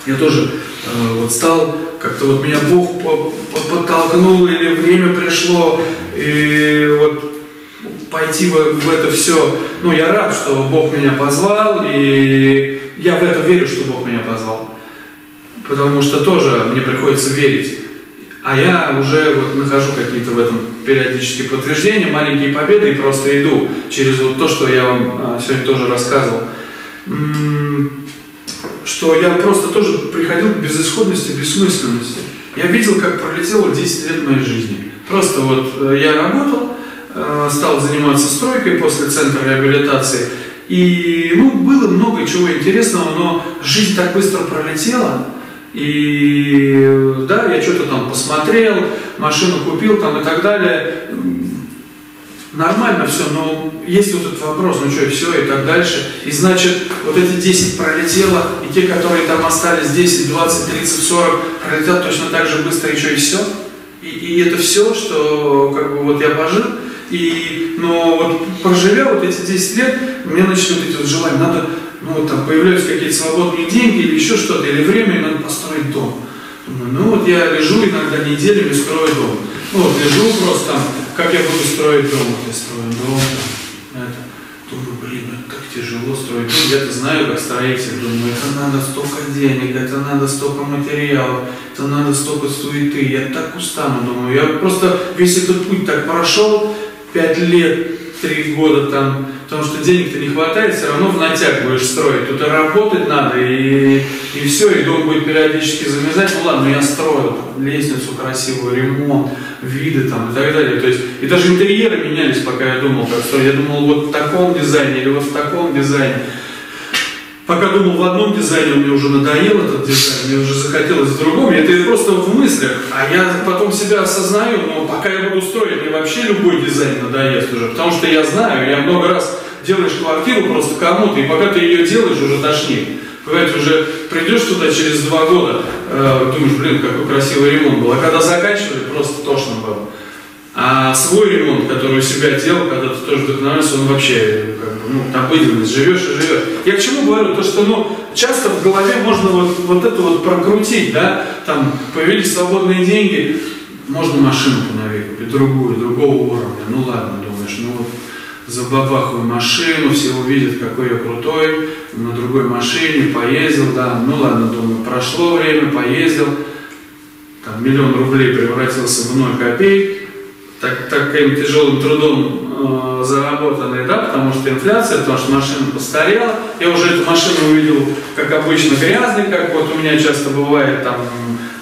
я тоже э, вот стал, как-то вот меня Бог подтолкнул, или время пришло, и вот пойти в, в это все, ну, я рад, что Бог меня позвал, и я в это верю, что Бог меня позвал. Потому что тоже мне приходится верить. А я уже вот нахожу какие-то в этом периодические подтверждения, маленькие победы, и просто иду через вот то, что я вам сегодня тоже рассказывал. Что я просто тоже приходил к безысходности, бессмысленности. Я видел, как пролетело десять лет моей жизни. Просто вот я работал, стал заниматься стройкой после центра реабилитации. И, ну, было много чего интересного, но жизнь так быстро пролетела. И да, я что-то там посмотрел, машину купил там и так далее. Нормально все, но есть вот этот вопрос, ну что, и все, и так дальше. И значит, вот эти десять пролетело, и те, которые там остались, десять, двадцать, тридцать, сорок, пролетят точно так же быстро, и что, и все. И, и это все, что как бы вот я пожил. И, но вот проживя вот эти десять лет, мне начали вот эти вот желания, надо, ну вот там появляются какие-то свободные деньги или еще что-то, или время, и надо построить дом. Думаю, ну вот я лежу иногда неделями, строю дом. Ну вот лежу просто там, как я буду строить дом, вот я строю дом, там, это. Думаю, блин, это как тяжело строить дом, я-то знаю, как строитель, думаю, это надо столько денег, это надо столько материалов, это надо столько суеты, я так устану, думаю, я просто весь этот путь так прошел, пять лет, три года там, потому что денег-то не хватает, все равно в натяг будешь строить. Тут и работать надо, и, и все, и дом будет периодически замерзать. Ну ладно, я строил там, лестницу красивую, ремонт, виды там и так далее. То есть, и даже интерьеры менялись, пока я думал, как строить. Я думал, вот в таком дизайне или вот в таком дизайне. Пока думал в одном дизайне, мне уже надоел этот дизайн, мне уже захотелось в другом, это просто в мыслях, а я потом себя осознаю, но пока я буду строить, мне вообще любой дизайн надоест уже, потому что я знаю, я много раз делаешь квартиру просто кому-то, и пока ты ее делаешь, уже тошнит. Понимаете, уже придешь туда через два года, э, думаешь, блин, какой красивый ремонт был, а когда заканчивали, просто тошно было. А свой ремонт, который у себя делал, когда ты тоже вдохновлялся, он вообще, как бы, ну, обыденность, живешь и живешь. Я к чему говорю? То, что, ну, часто в голове можно вот, вот это вот прокрутить, да, там, появились свободные деньги, можно машину поновее купить, другую, другого уровня, ну, ладно, думаешь, ну, вот, забабахаю машину, все увидят, какой я крутой, на другой машине поездил, да, ну, ладно, думаю, прошло время, поездил, там, миллион рублей превратился в ноль копеек, так, таким тяжелым трудом э, заработанные, да, потому что инфляция, потому что машина постарела. Я уже эту машину увидел, как обычно, грязной, как вот у меня часто бывает, там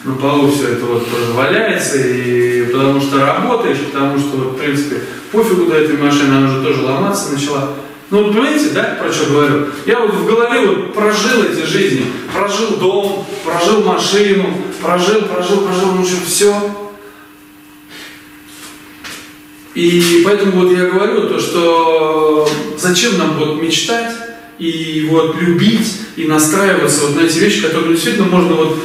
на полу все это вот тоже валяется, и потому что работаешь, потому что, в принципе, пофигу до этой машины, она уже тоже ломаться начала. Ну, вот понимаете, да, про что говорю? Я вот в голове вот прожил эти жизни, прожил дом, прожил машину, прожил, прожил, прожил, ну что, все. И поэтому вот я говорю то, что зачем нам вот мечтать и вот любить и настраиваться вот на эти вещи, которые действительно можно вот...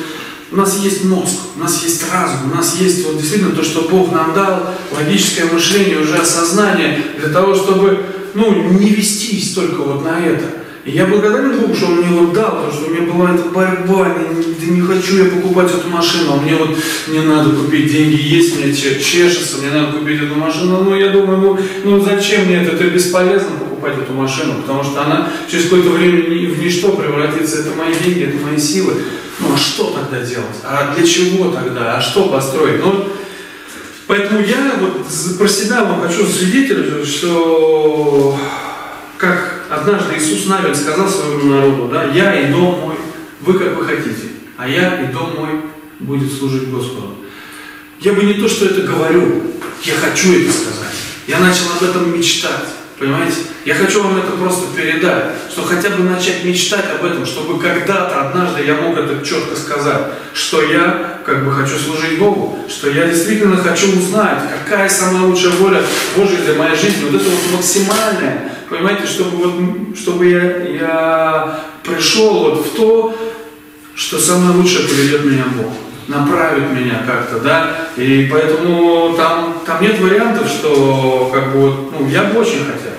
У нас есть мозг, у нас есть разум, у нас есть вот действительно то, что Бог нам дал, логическое мышление, уже осознание для того, чтобы, ну, не вестись только вот на это. И я благодарен Богу, что Он мне вот дал, потому что у меня была эта борьба, не, не хочу я покупать эту машину, а мне вот не надо купить, деньги есть, мне чешется, мне надо купить эту машину. Ну, я думаю, ну, ну зачем мне это, это бесполезно покупать эту машину, потому что она через какое-то время в ничто превратится, это мои деньги, это мои силы. Ну, а что тогда делать? А для чего тогда? А что построить? Ну, Поэтому я вот про себя вам хочу свидетельствовать, что как однажды Иисус Навин сказал своему народу, да, я и дом мой, вы как вы хотите, а я и дом мой будет служить Господу. Я бы не то, что это говорю, я хочу это сказать. Я начал об этом мечтать, понимаете? Я хочу вам это просто передать, что хотя бы начать мечтать об этом, чтобы когда-то, однажды я мог это четко сказать, что я как бы хочу служить Богу, что я действительно хочу узнать, какая самая лучшая воля Божья для моей жизни, вот это вот максимальное, понимаете, чтобы, вот, чтобы я, я пришел вот в то, что самое лучшее приведет меня Бог, направит меня как-то, да, и поэтому там, там нет вариантов, что как бы вот, ну, я бы очень хотел,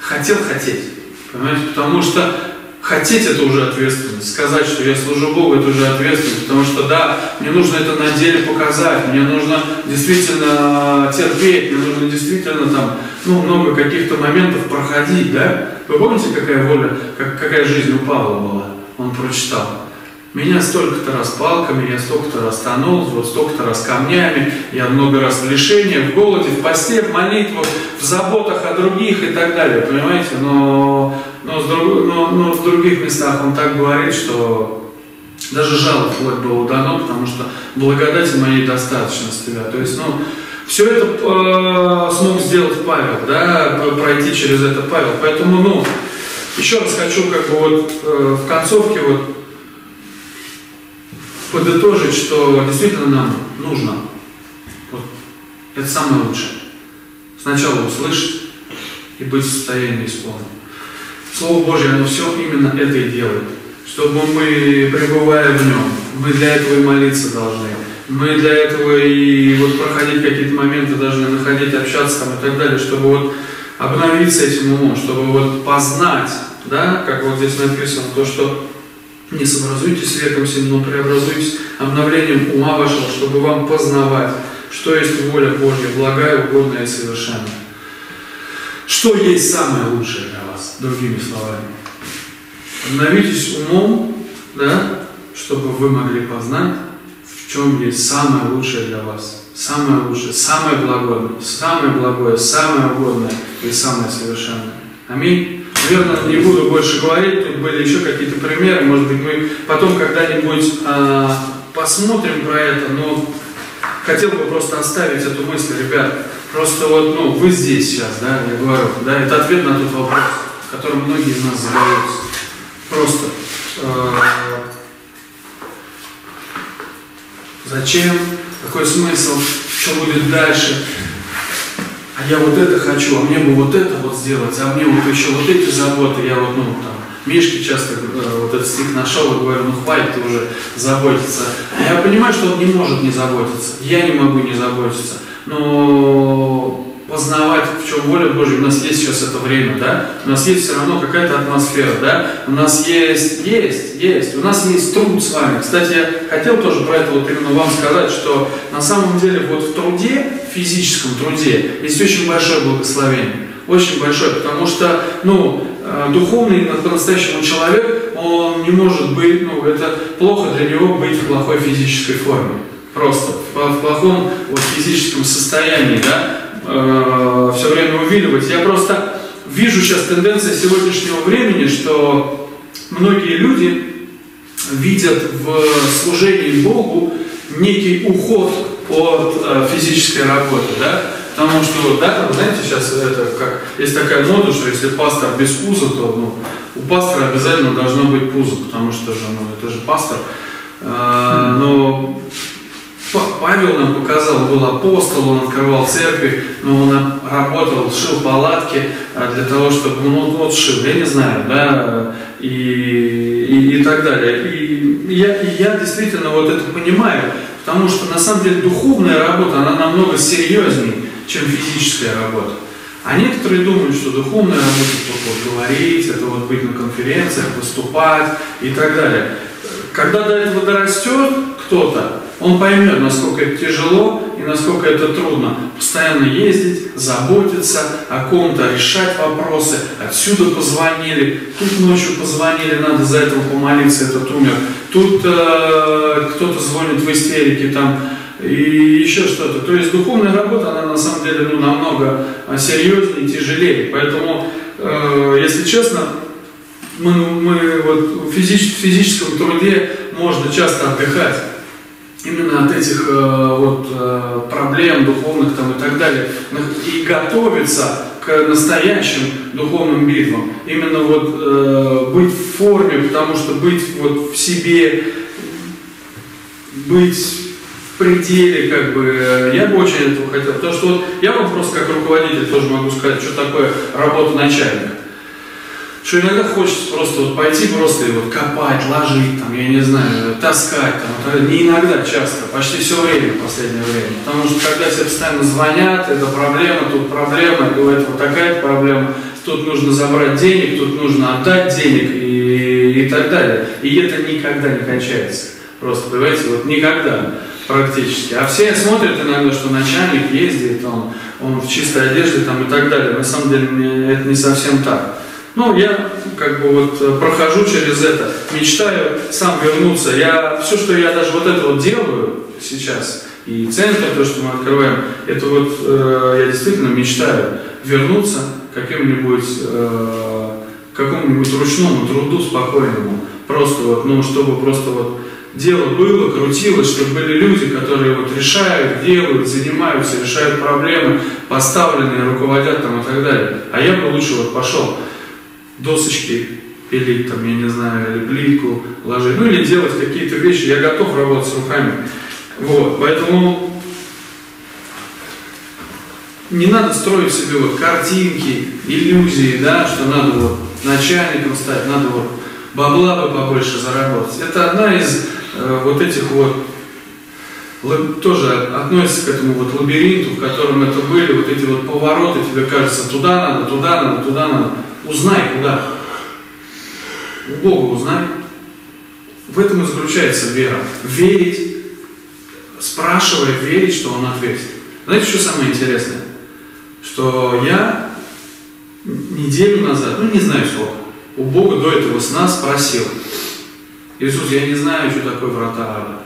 хотел хотеть, понимаете, потому что хотеть это уже ответственность, сказать, что я служу Богу, это уже ответственность, потому что, да, мне нужно это на деле показать, мне нужно действительно терпеть, мне нужно действительно там, ну, много каких-то моментов проходить, да, вы помните, какая воля, как, какая жизнь у Павла была, он прочитал. Меня столько-то раз палка, меня столько-то раз тонул, вот столько-то раз камнями, я много раз в лишении, в голоде, в посте, в молитвах, в заботах о других и так далее, понимаете? Но, но, с друг, но, но в других местах он так говорит, что даже жалоб вплоть было дано, потому что благодати моей достаточно с тебя. То есть, ну, все это э, смог сделать Павел, да, пройти через это Павел. Поэтому, ну, еще раз хочу как бы вот э, в концовке вот подытожить, что действительно нам нужно. Вот. Это самое лучшее. Сначала услышать и быть в состоянии исполнить. Слово Божье, оно все именно это и делает. Чтобы мы, пребывая в нем, мы для этого и молиться должны. Мы для этого и вот проходить какие-то моменты должны, находить, общаться там и так далее, чтобы вот обновиться этим умом, чтобы вот познать, да, как вот здесь написано, то, что не сообразуйтесь с веком сим, но преобразуйтесь обновлением ума вашего, чтобы вам познавать, что есть воля Божья, благая, угодная и совершенная. Что есть самое лучшее для вас, другими словами. Обновитесь умом, да, чтобы вы могли познать, в чем есть самое лучшее для вас, самое лучшее, самое благое, самое благое, самое угодное и самое совершенное. Аминь. Наверное, не буду больше говорить, тут были еще какие-то примеры, может быть, мы потом когда-нибудь э, посмотрим про это, но хотел бы просто оставить эту мысль, ребят, просто вот, ну, вы здесь сейчас, да, я говорю, да, это ответ на тот вопрос, который многие из нас задаются, просто, э, зачем, какой смысл, что будет дальше? А я вот это хочу, а мне бы вот это вот сделать, а мне вот еще вот эти заботы, я вот, ну, там, Мишки часто э, вот этот стих нашел и говорю, ну, хватит уже заботиться. Я понимаю, что он не может не заботиться, я не могу не заботиться, но познавать, в чем воля Божья, у нас есть сейчас это время, да, у нас есть все равно какая-то атмосфера, да, у нас есть, есть, есть, у нас есть труд с вами. Кстати, я хотел тоже про это вот именно вам сказать, что на самом деле вот в труде, в физическом труде, есть очень большое благословение, очень большое, потому что, ну, духовный по-настоящему человек, он не может быть, ну, это плохо для него быть в плохой физической форме, просто, в плохом вот, физическом состоянии, да, все время увиливать. Я просто вижу сейчас тенденции сегодняшнего времени, что многие люди видят в служении Богу некий уход от физической работы, да? Потому что, да, там, знаете, сейчас это как, есть такая мода, что если пастор без пуза, то, ну, у пастора обязательно должно быть пузо, потому что же, ну, это же пастор. А, но Павел нам показал, был апостол, он открывал церкви, но он работал, шил палатки для того, чтобы, ну, вот шил, я не знаю, да, и, и, и так далее. И, и, я, и я действительно вот это понимаю, потому что на самом деле духовная работа, она намного серьезнее, чем физическая работа. А некоторые думают, что духовная работа только вот говорить, это вот быть на конференциях, выступать и так далее. Когда до этого дорастет кто-то, он поймет, насколько это тяжело и насколько это трудно. Постоянно ездить, заботиться о ком-то, решать вопросы. Отсюда позвонили, тут ночью позвонили, надо за этого помолиться, этот умер. Тут э, кто-то звонит в истерике, там, и еще что-то. То есть духовная работа, она на самом деле ну, намного серьезнее и тяжелее. Поэтому, э, если честно, мы, мы вот в, физич, в физическом труде можно часто отдыхать именно от этих э, вот, э, проблем духовных там, и так далее. И готовиться к настоящим духовным битвам. Именно вот, э, быть в форме, потому что быть вот, в себе, быть... пределе, как бы, я бы очень этого хотел, потому что вот я вам просто как руководитель тоже могу сказать, что такое работа начальника, что иногда хочется просто вот пойти просто и вот копать, ложить, там, я не знаю, таскать, там, не иногда, часто, почти все время в последнее время, потому что когда все постоянно звонят, это проблема, тут проблема, и у этого такая проблема, тут нужно забрать денег, тут нужно отдать денег и, и так далее, и это никогда не кончается, просто, понимаете, вот никогда. Практически. А все смотрят иногда, что начальник ездит, он, он в чистой одежде там, и так далее. На самом деле это не совсем так. Ну, я как бы вот прохожу через это, мечтаю сам вернуться. Я, все, что я даже вот это вот делаю сейчас, и центр, то, что мы открываем, это вот э, я действительно мечтаю вернуться к каким-нибудь, э, какому-нибудь ручному труду спокойному. Просто вот, ну, чтобы просто вот дело было, крутилось, чтобы были люди, которые вот решают, делают, занимаются, решают проблемы, поставленные, руководят там и так далее. А я бы лучше вот пошел досочки пилить, там, я не знаю, или плитку ложить, ну или делать какие-то вещи. Я готов работать с руками. Вот, поэтому не надо строить себе вот картинки, иллюзии, да, что надо вот начальником стать, надо вот бабла бы побольше заработать. Это одна из вот этих вот, тоже относится к этому вот лабиринту, в котором это были вот эти вот повороты, тебе кажется, туда надо, туда надо, туда надо. Узнай, куда. У Бога узнай. В этом и заключается вера. Верить, спрашивая, верить, что Он ответит. Знаете, что самое интересное? Что я неделю назад, ну не знаю сколько, у Бога до этого сна спросил: Иисус, я не знаю, что такое врата ада.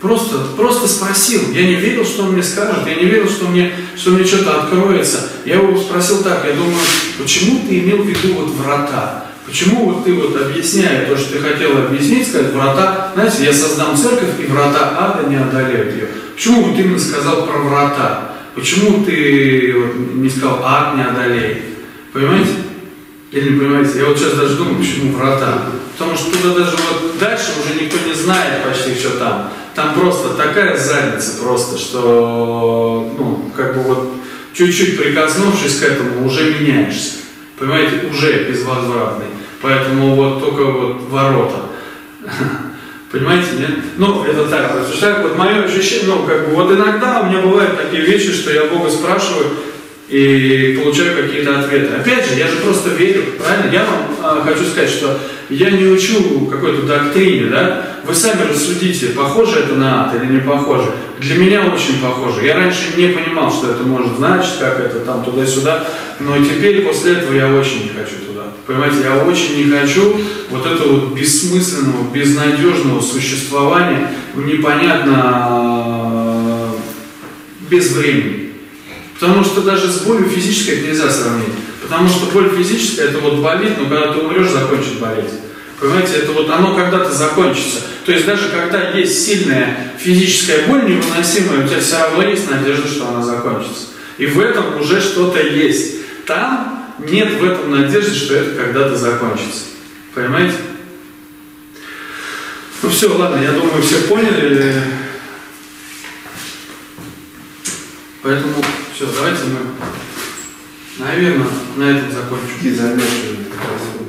Просто, просто спросил. Я не верил, что Он мне скажет, я не верил, что мне, что мне что-то откроется. Я его спросил так, я думаю, почему ты имел в виду вот врата? Почему вот ты вот объясняя то, что ты хотел объяснить, сказать врата, знаете, я создам церковь, и врата ада не одолеют ее. Почему вот именно сказал про врата? Почему ты вот не сказал ад не одолеет? Понимаете? Или не понимаете, я вот сейчас даже думаю, почему врата. Потому что туда даже вот дальше уже никто не знает почти, что там. Там просто такая задница просто, что, ну, как бы вот чуть-чуть прикоснувшись к этому, уже меняешься. Понимаете, уже безвозвратный. Поэтому вот только вот ворота. Понимаете, нет? Ну, это так, так вот мое ощущение, ну, как бы вот иногда у меня бывают такие вещи, что я Бога спрашиваю, и получаю какие-то ответы. Опять же, я же просто верю, правильно? Я вам э, хочу сказать, что я не учу какой-то доктрине, да? Вы сами рассудите, похоже это на ад или не похоже. Для меня очень похоже. Я раньше не понимал, что это может значить, как это там туда-сюда, но теперь после этого я очень не хочу туда. Понимаете, я очень не хочу вот этого бессмысленного, безнадежного существования, непонятно, без времени. Потому что даже с болью физической это нельзя сравнить. Потому что боль физическая, это вот болит, но когда ты умрешь, закончит болеть. Понимаете, это вот оно когда-то закончится. То есть даже когда есть сильная физическая боль, невыносимая, у тебя все равно есть надежда, что она закончится. И в этом уже что-то есть. Там нет в этом надежды, что это когда-то закончится. Понимаете? Ну все, ладно, я думаю, все поняли. Поэтому... Все, давайте мы, наверное, на этом закончим. И замешиваем.